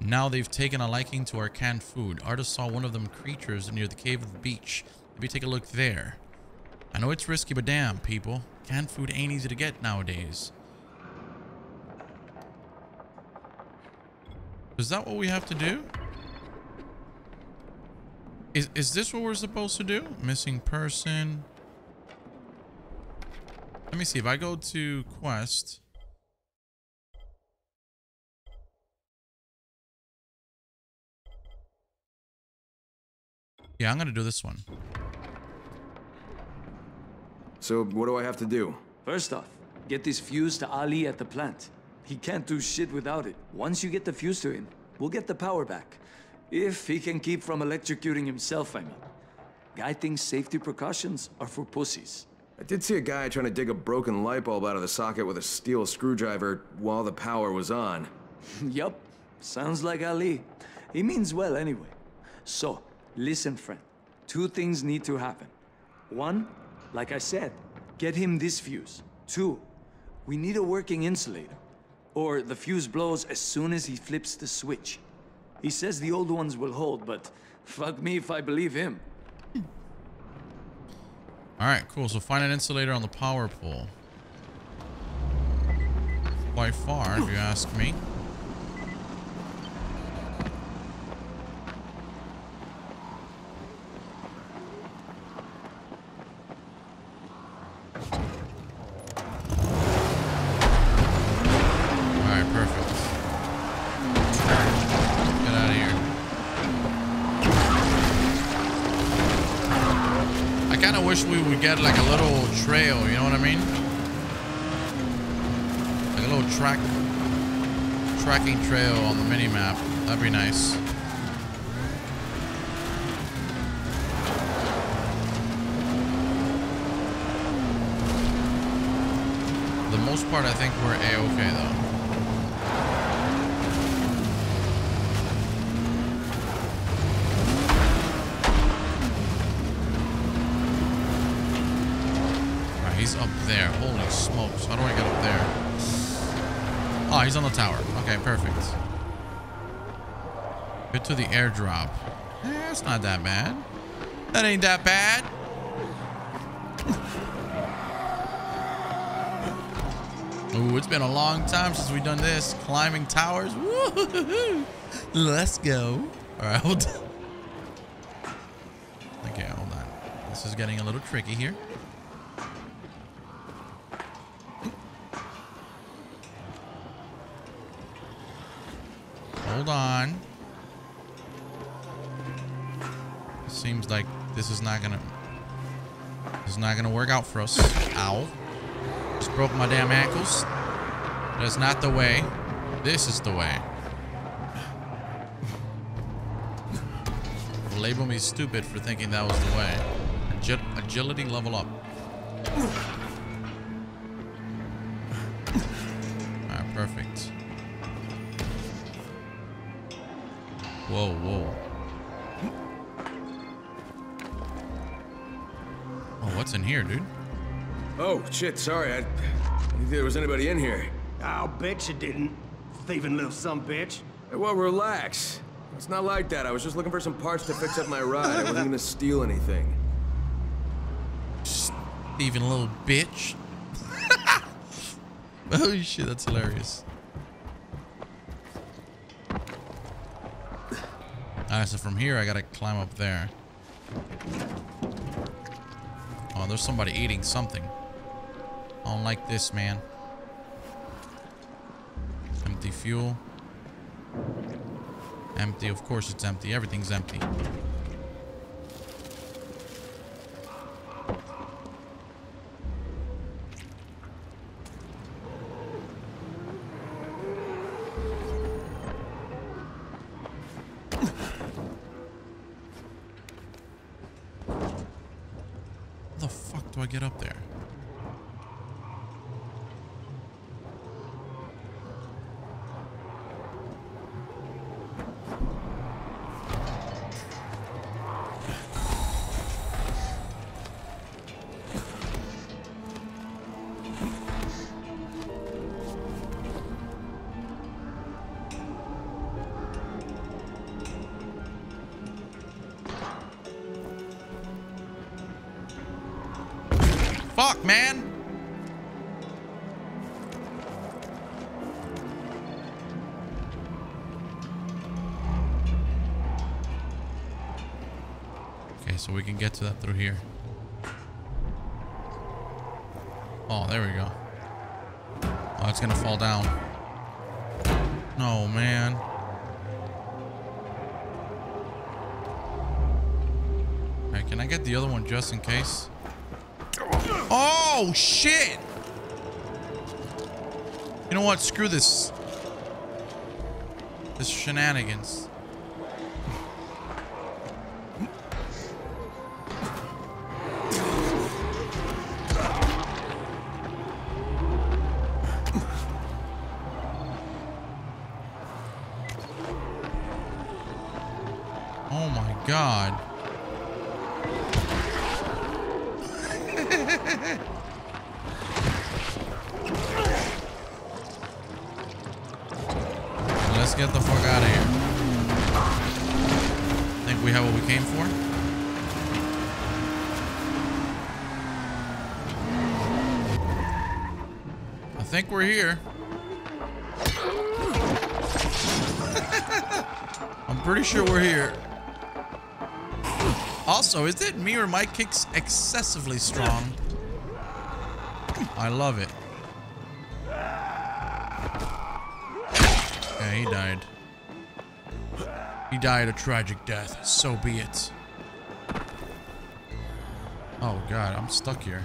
now they've taken a liking to our canned food. Artis saw one of them creatures near the cave of the beach. Maybe take a look there. I know it's risky, but damn, people. Canned food ain't easy to get nowadays. Is that what we have to do? Is, is this what we're supposed to do? Missing person. Let me see. If I go to quest. Yeah, I'm going to do this one. So what do I have to do? First off, get this fuse to Ali at the plant. He can't do shit without it. Once you get the fuse to him, we'll get the power back. If he can keep from electrocuting himself, I mean. Guy thinks safety precautions are for pussies. I did see a guy trying to dig a broken light bulb out of the socket with a steel screwdriver while the power was on. Yup. Sounds like Ali. He means well anyway. So, listen, friend. Two things need to happen. One, like I said, get him this fuse. Two, we need a working insulator. Or the fuse blows as soon as he flips the switch. He says the old ones will hold, but fuck me if I believe him. Alright, cool. So find an insulator on the power pole. By far, if you ask me. wish we would get like a little trail, you know what I mean? Like a little track, tracking trail on the mini map. That'd be nice. For the most part, I think we're A-okay though. There. Holy smokes. How do I get up there? Oh, he's on the tower. Okay, perfect. Get to the airdrop. Eh, it's not that bad. That ain't that bad. Ooh, it's been a long time since we've done this. Climbing towers. Woo-hoo-hoo-hoo. Let's go. All right, hold on. Okay, hold on. This is getting a little tricky here. Hold on. It seems like this is not gonna it's not gonna work out for us. Ow. Just broke my damn ankles. That's not the way. This is the way. Label me stupid for thinking that was the way. Agi agility level up. Alright, perfect. Whoa, whoa. Oh, what's in here, dude? Oh, shit, sorry. I didn't think there was anybody in here. I'll bet you didn't. Thieving little sumbitch. Hey, well, relax. It's not like that. I was just looking for some parts to fix up my ride. I wasn't gonna steal anything. Thieving little bitch. Oh, shit, that's hilarious. Alright, so from here I gotta climb up there. Oh, there's somebody eating something. I don't like this, man. Empty fuel. Empty, of course it's empty. Everything's empty. Get up there. Fuck, man. Okay, so we can get to that through here. Oh, there we go. Oh, it's gonna fall down. No, man. Alright, can I get the other one just in case? Oh, shit. You know what? Screw this. This shenanigans. Oh, my God. Let's get the fuck out of here. Think we have what we came for? I think we're here. I'm pretty sure we're here. Also, is it me or my kicks excessively strong? I love it. Yeah, he died. He died a tragic death. So be it. Oh god, I'm stuck here.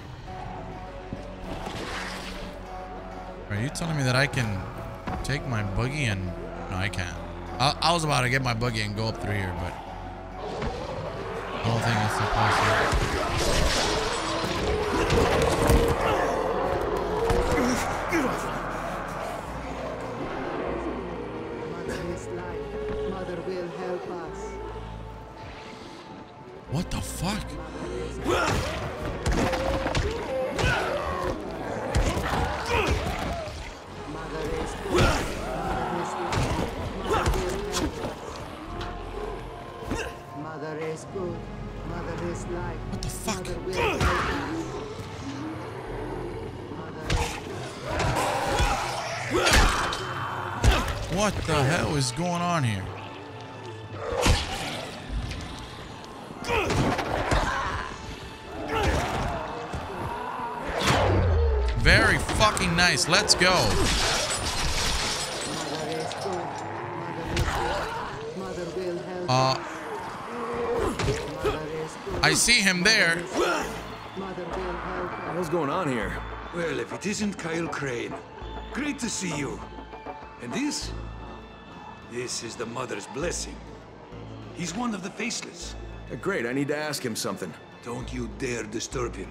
Are you telling me that I can take my buggy and... No, I can't. I, I was about to get my buggy and go up through here, but... I don't think it's impossible. Get off! What the fuck? Mother is good. Mother is life. What the fuck? What the hell is going on here? Very fucking nice. Let's go. Uh, I see him there. What's going on here? Well, if it isn't Kyle Crane, great to see you. And this? This is the Mother's blessing. He's one of the Faceless. Great, I need to ask him something. Don't you dare disturb him.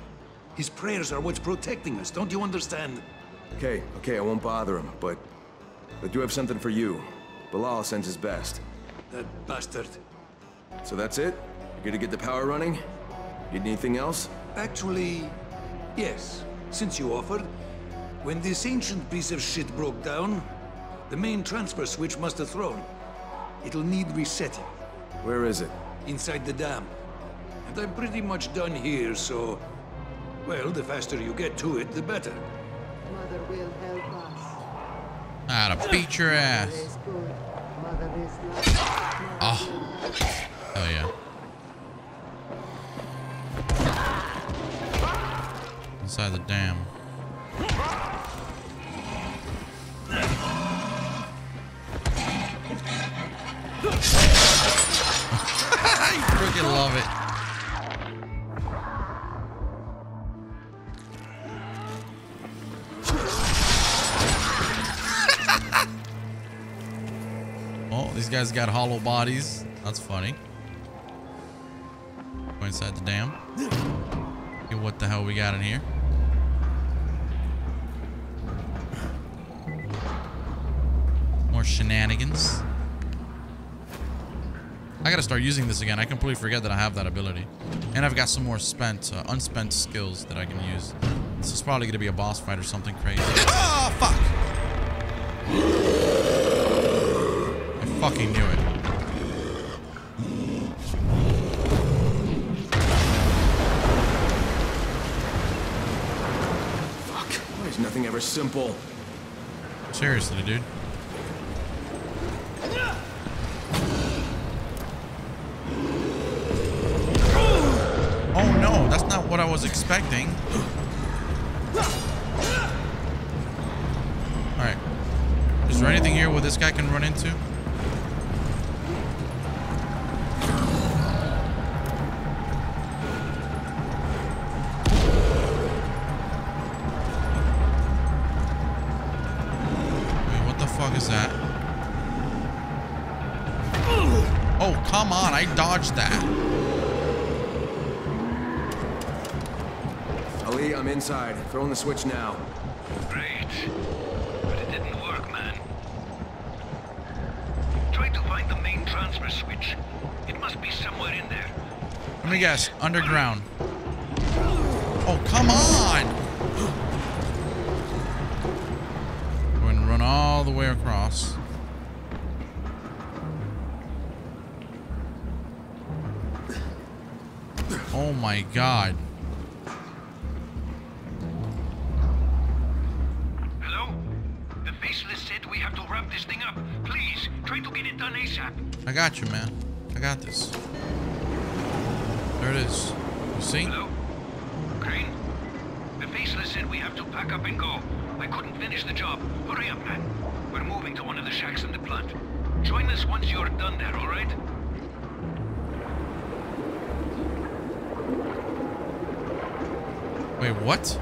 His prayers are what's protecting us, don't you understand? Okay, okay, I won't bother him, but... I do have something for you. Bilal sends his best. That bastard. So that's it? You're gonna get the power running? Need anything else? Actually, yes. Since you offered, when this ancient piece of shit broke down, the main transfer switch must have thrown. It'll need resetting. Where is it? Inside the dam. And I'm pretty much done here, so... Well, the faster you get to it, the better. Mother will help us. I'd have beat your ass. Oh. Hell yeah. Inside the dam. I freaking love it. These guys got hollow bodies. That's funny. Go inside the dam. Okay, what the hell we got in here? More shenanigans. I gotta start using this again. I completely forget that I have that ability. And I've got some more spent, uh, unspent skills that I can use. This is probably gonna be a boss fight or something crazy. Oh, fuck! I fucking knew it. Fuck. Why is nothing ever simple? Seriously, dude. Oh no, that's not what I was expecting. Alright. Is there anything here where this guy can run into? Come on, I dodged that. Ali, I'm inside. Throwing the switch now. Great. But it didn't work, man. Try to find the main transfer switch. It must be somewhere in there. Let me guess. Underground. Oh, come on! Go and run all the way across. Oh my god. Hello? The Faceless said we have to wrap this thing up. Please, try to get it done ASAP. I got you, man. I got this. There it is. You see? Hello? Crane? The Faceless said we have to pack up and go. I couldn't finish the job. Hurry up, man. We're moving to one of the shacks in the plant. Join us once you're done there, alright? Wait, what?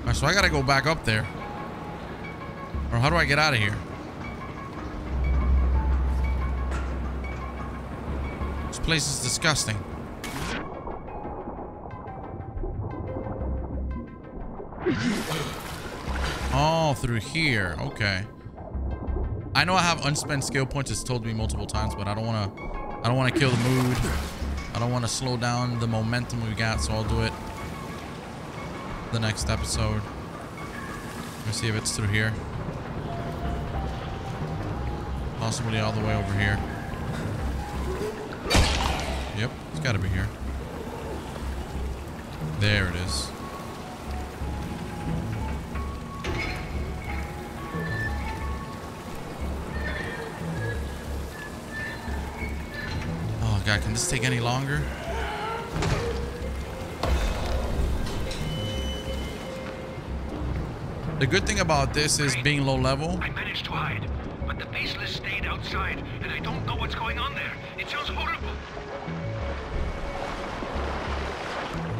Alright, so I gotta go back up there. Or how do I get out of here? This place is disgusting. Oh, through here. Okay. I know I have unspent skill points. It's told me multiple times, but I don't want to. I don't want to kill the mood. I don't want to slow down the momentum we got. So I'll do it the next episode. Let me see if it's through here. Possibly all the way over here. Yep, it's got to be here. There it is. God, can this take any longer? The good thing about this is being low level. I managed to hide, but the Faceless stayed outside, and I don't know what's going on there. It sounds horrible.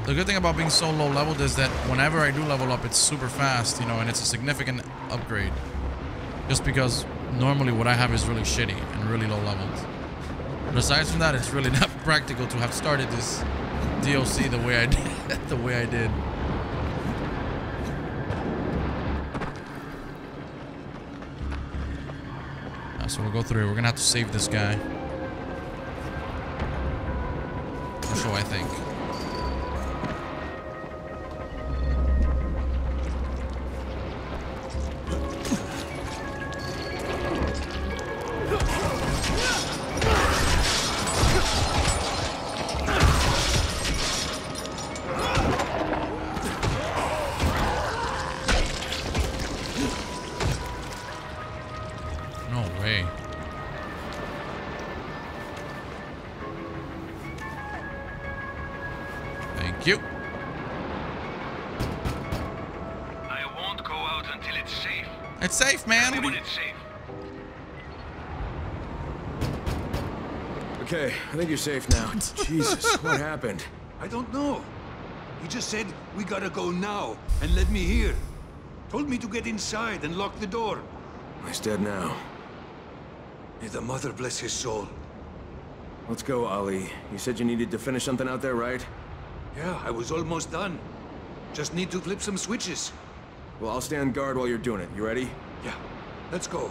The good thing about being so low leveled is that whenever I do level up, it's super fast, you know, and it's a significant upgrade. Just because normally what I have is really shitty and really low leveled. But aside from that, it's really not practical to have started this D L C the way I did. the way I did. Uh, so we'll go through. We're gonna have to save this guy. Or so I think. I think you're safe now. Jesus, what happened? I don't know. He just said, we gotta go now, and let me here. Told me to get inside and lock the door. He's dead now. May the Mother bless his soul. Let's go, Ali. You said you needed to finish something out there, right? Yeah, I was almost done. Just need to flip some switches. Well, I'll stand guard while you're doing it. You ready? Yeah, let's go.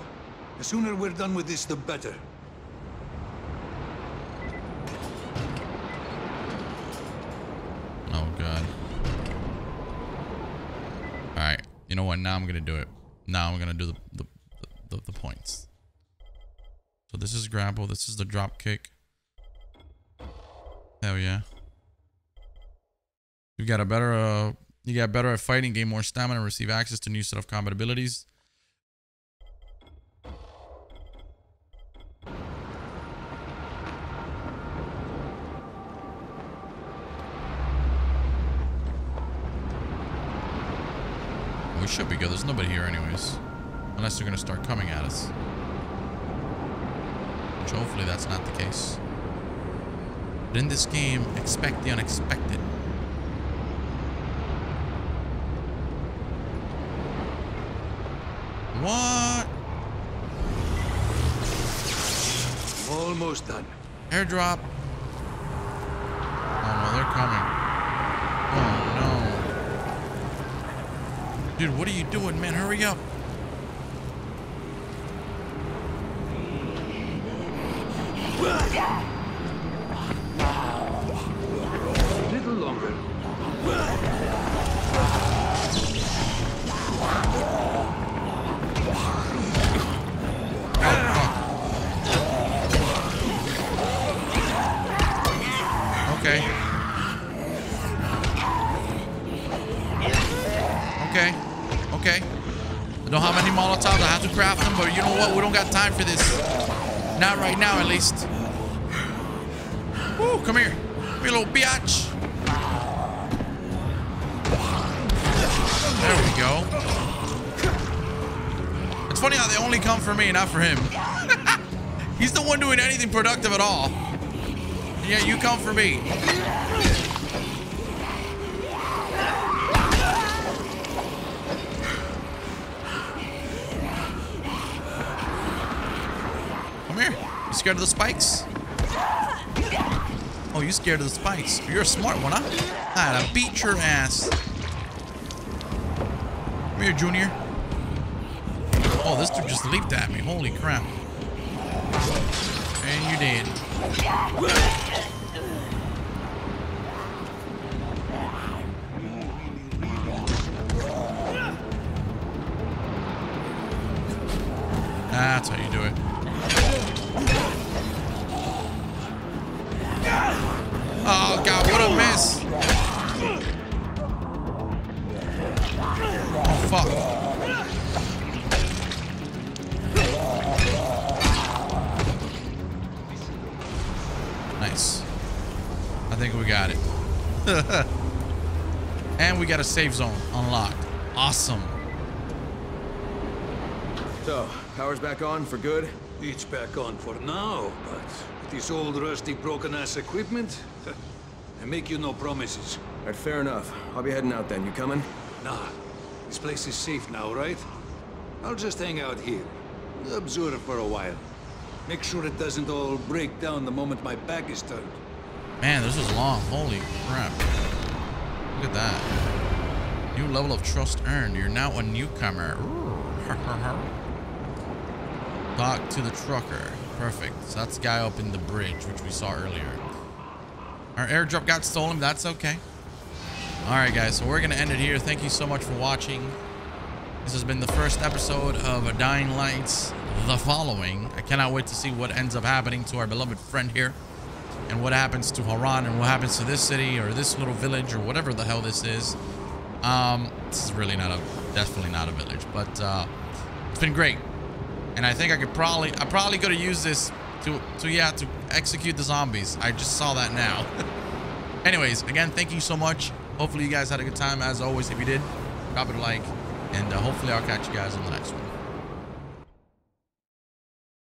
The sooner we're done with this, the better. You know what? Now I'm gonna do it. Now I'm gonna do the the, the the points. So this is grapple. This is the drop kick. Hell yeah! You got a better. Uh, you got better at fighting. Gain more stamina. Receive access to new set of combat abilities. We should be good. There's nobody here anyways. Unless they're going to start coming at us. Which hopefully that's not the case. But in this game, expect the unexpected. What? Almost done. Airdrop. Oh no, they're coming. Dude, what are you doing, man? Hurry up. A little longer. Oh, okay. Don't have any Molotovs. I have to craft them, but you know what? We don't got time for this. Not right now, at least. Woo, come here. You little biatch. There we go. It's funny how they only come for me, not for him. He's the one doing anything productive at all. Yeah, you come for me. Come here. You scared of the spikes? Oh, you scared of the spikes. You're a smart one, huh? I'd have beat your ass. Come here, Junior. Oh, this dude just leaped at me. Holy crap. And you did. That's how you do it. Oh, God, what a mess. Oh, fuck. I think we got it. And we got a safe zone unlocked. Awesome. So, power's back on for good? It's back on for now, but with this old rusty broken ass equipment, I make you no promises. All right, fair enough. I'll be heading out then. You coming? Nah. This place is safe now, right? I'll just hang out here. Observe for a while. Make sure it doesn't all break down the moment my back is turned. Man, this is long. Holy crap. Look at that. New level of trust earned. You're now a newcomer. Talk to the trucker. Perfect. So that's the guy up in the bridge, which we saw earlier. Our airdrop got stolen. That's okay. All right, guys. So we're going to end it here. Thank you so much for watching. This has been the first episode of Dying Lights, The Following. I cannot wait to see what ends up happening to our beloved friend here. And what happens to Haran, and what happens to this city, or this little village, or whatever the hell this is. Um, this is really not a, definitely not a village, but uh, it's been great. And I think I could probably, I probably could have used this to, to, yeah, to execute the zombies. I just saw that now. Anyways, again, thank you so much. Hopefully you guys had a good time. As always, if you did, drop it a like, and uh, hopefully I'll catch you guys on the next one.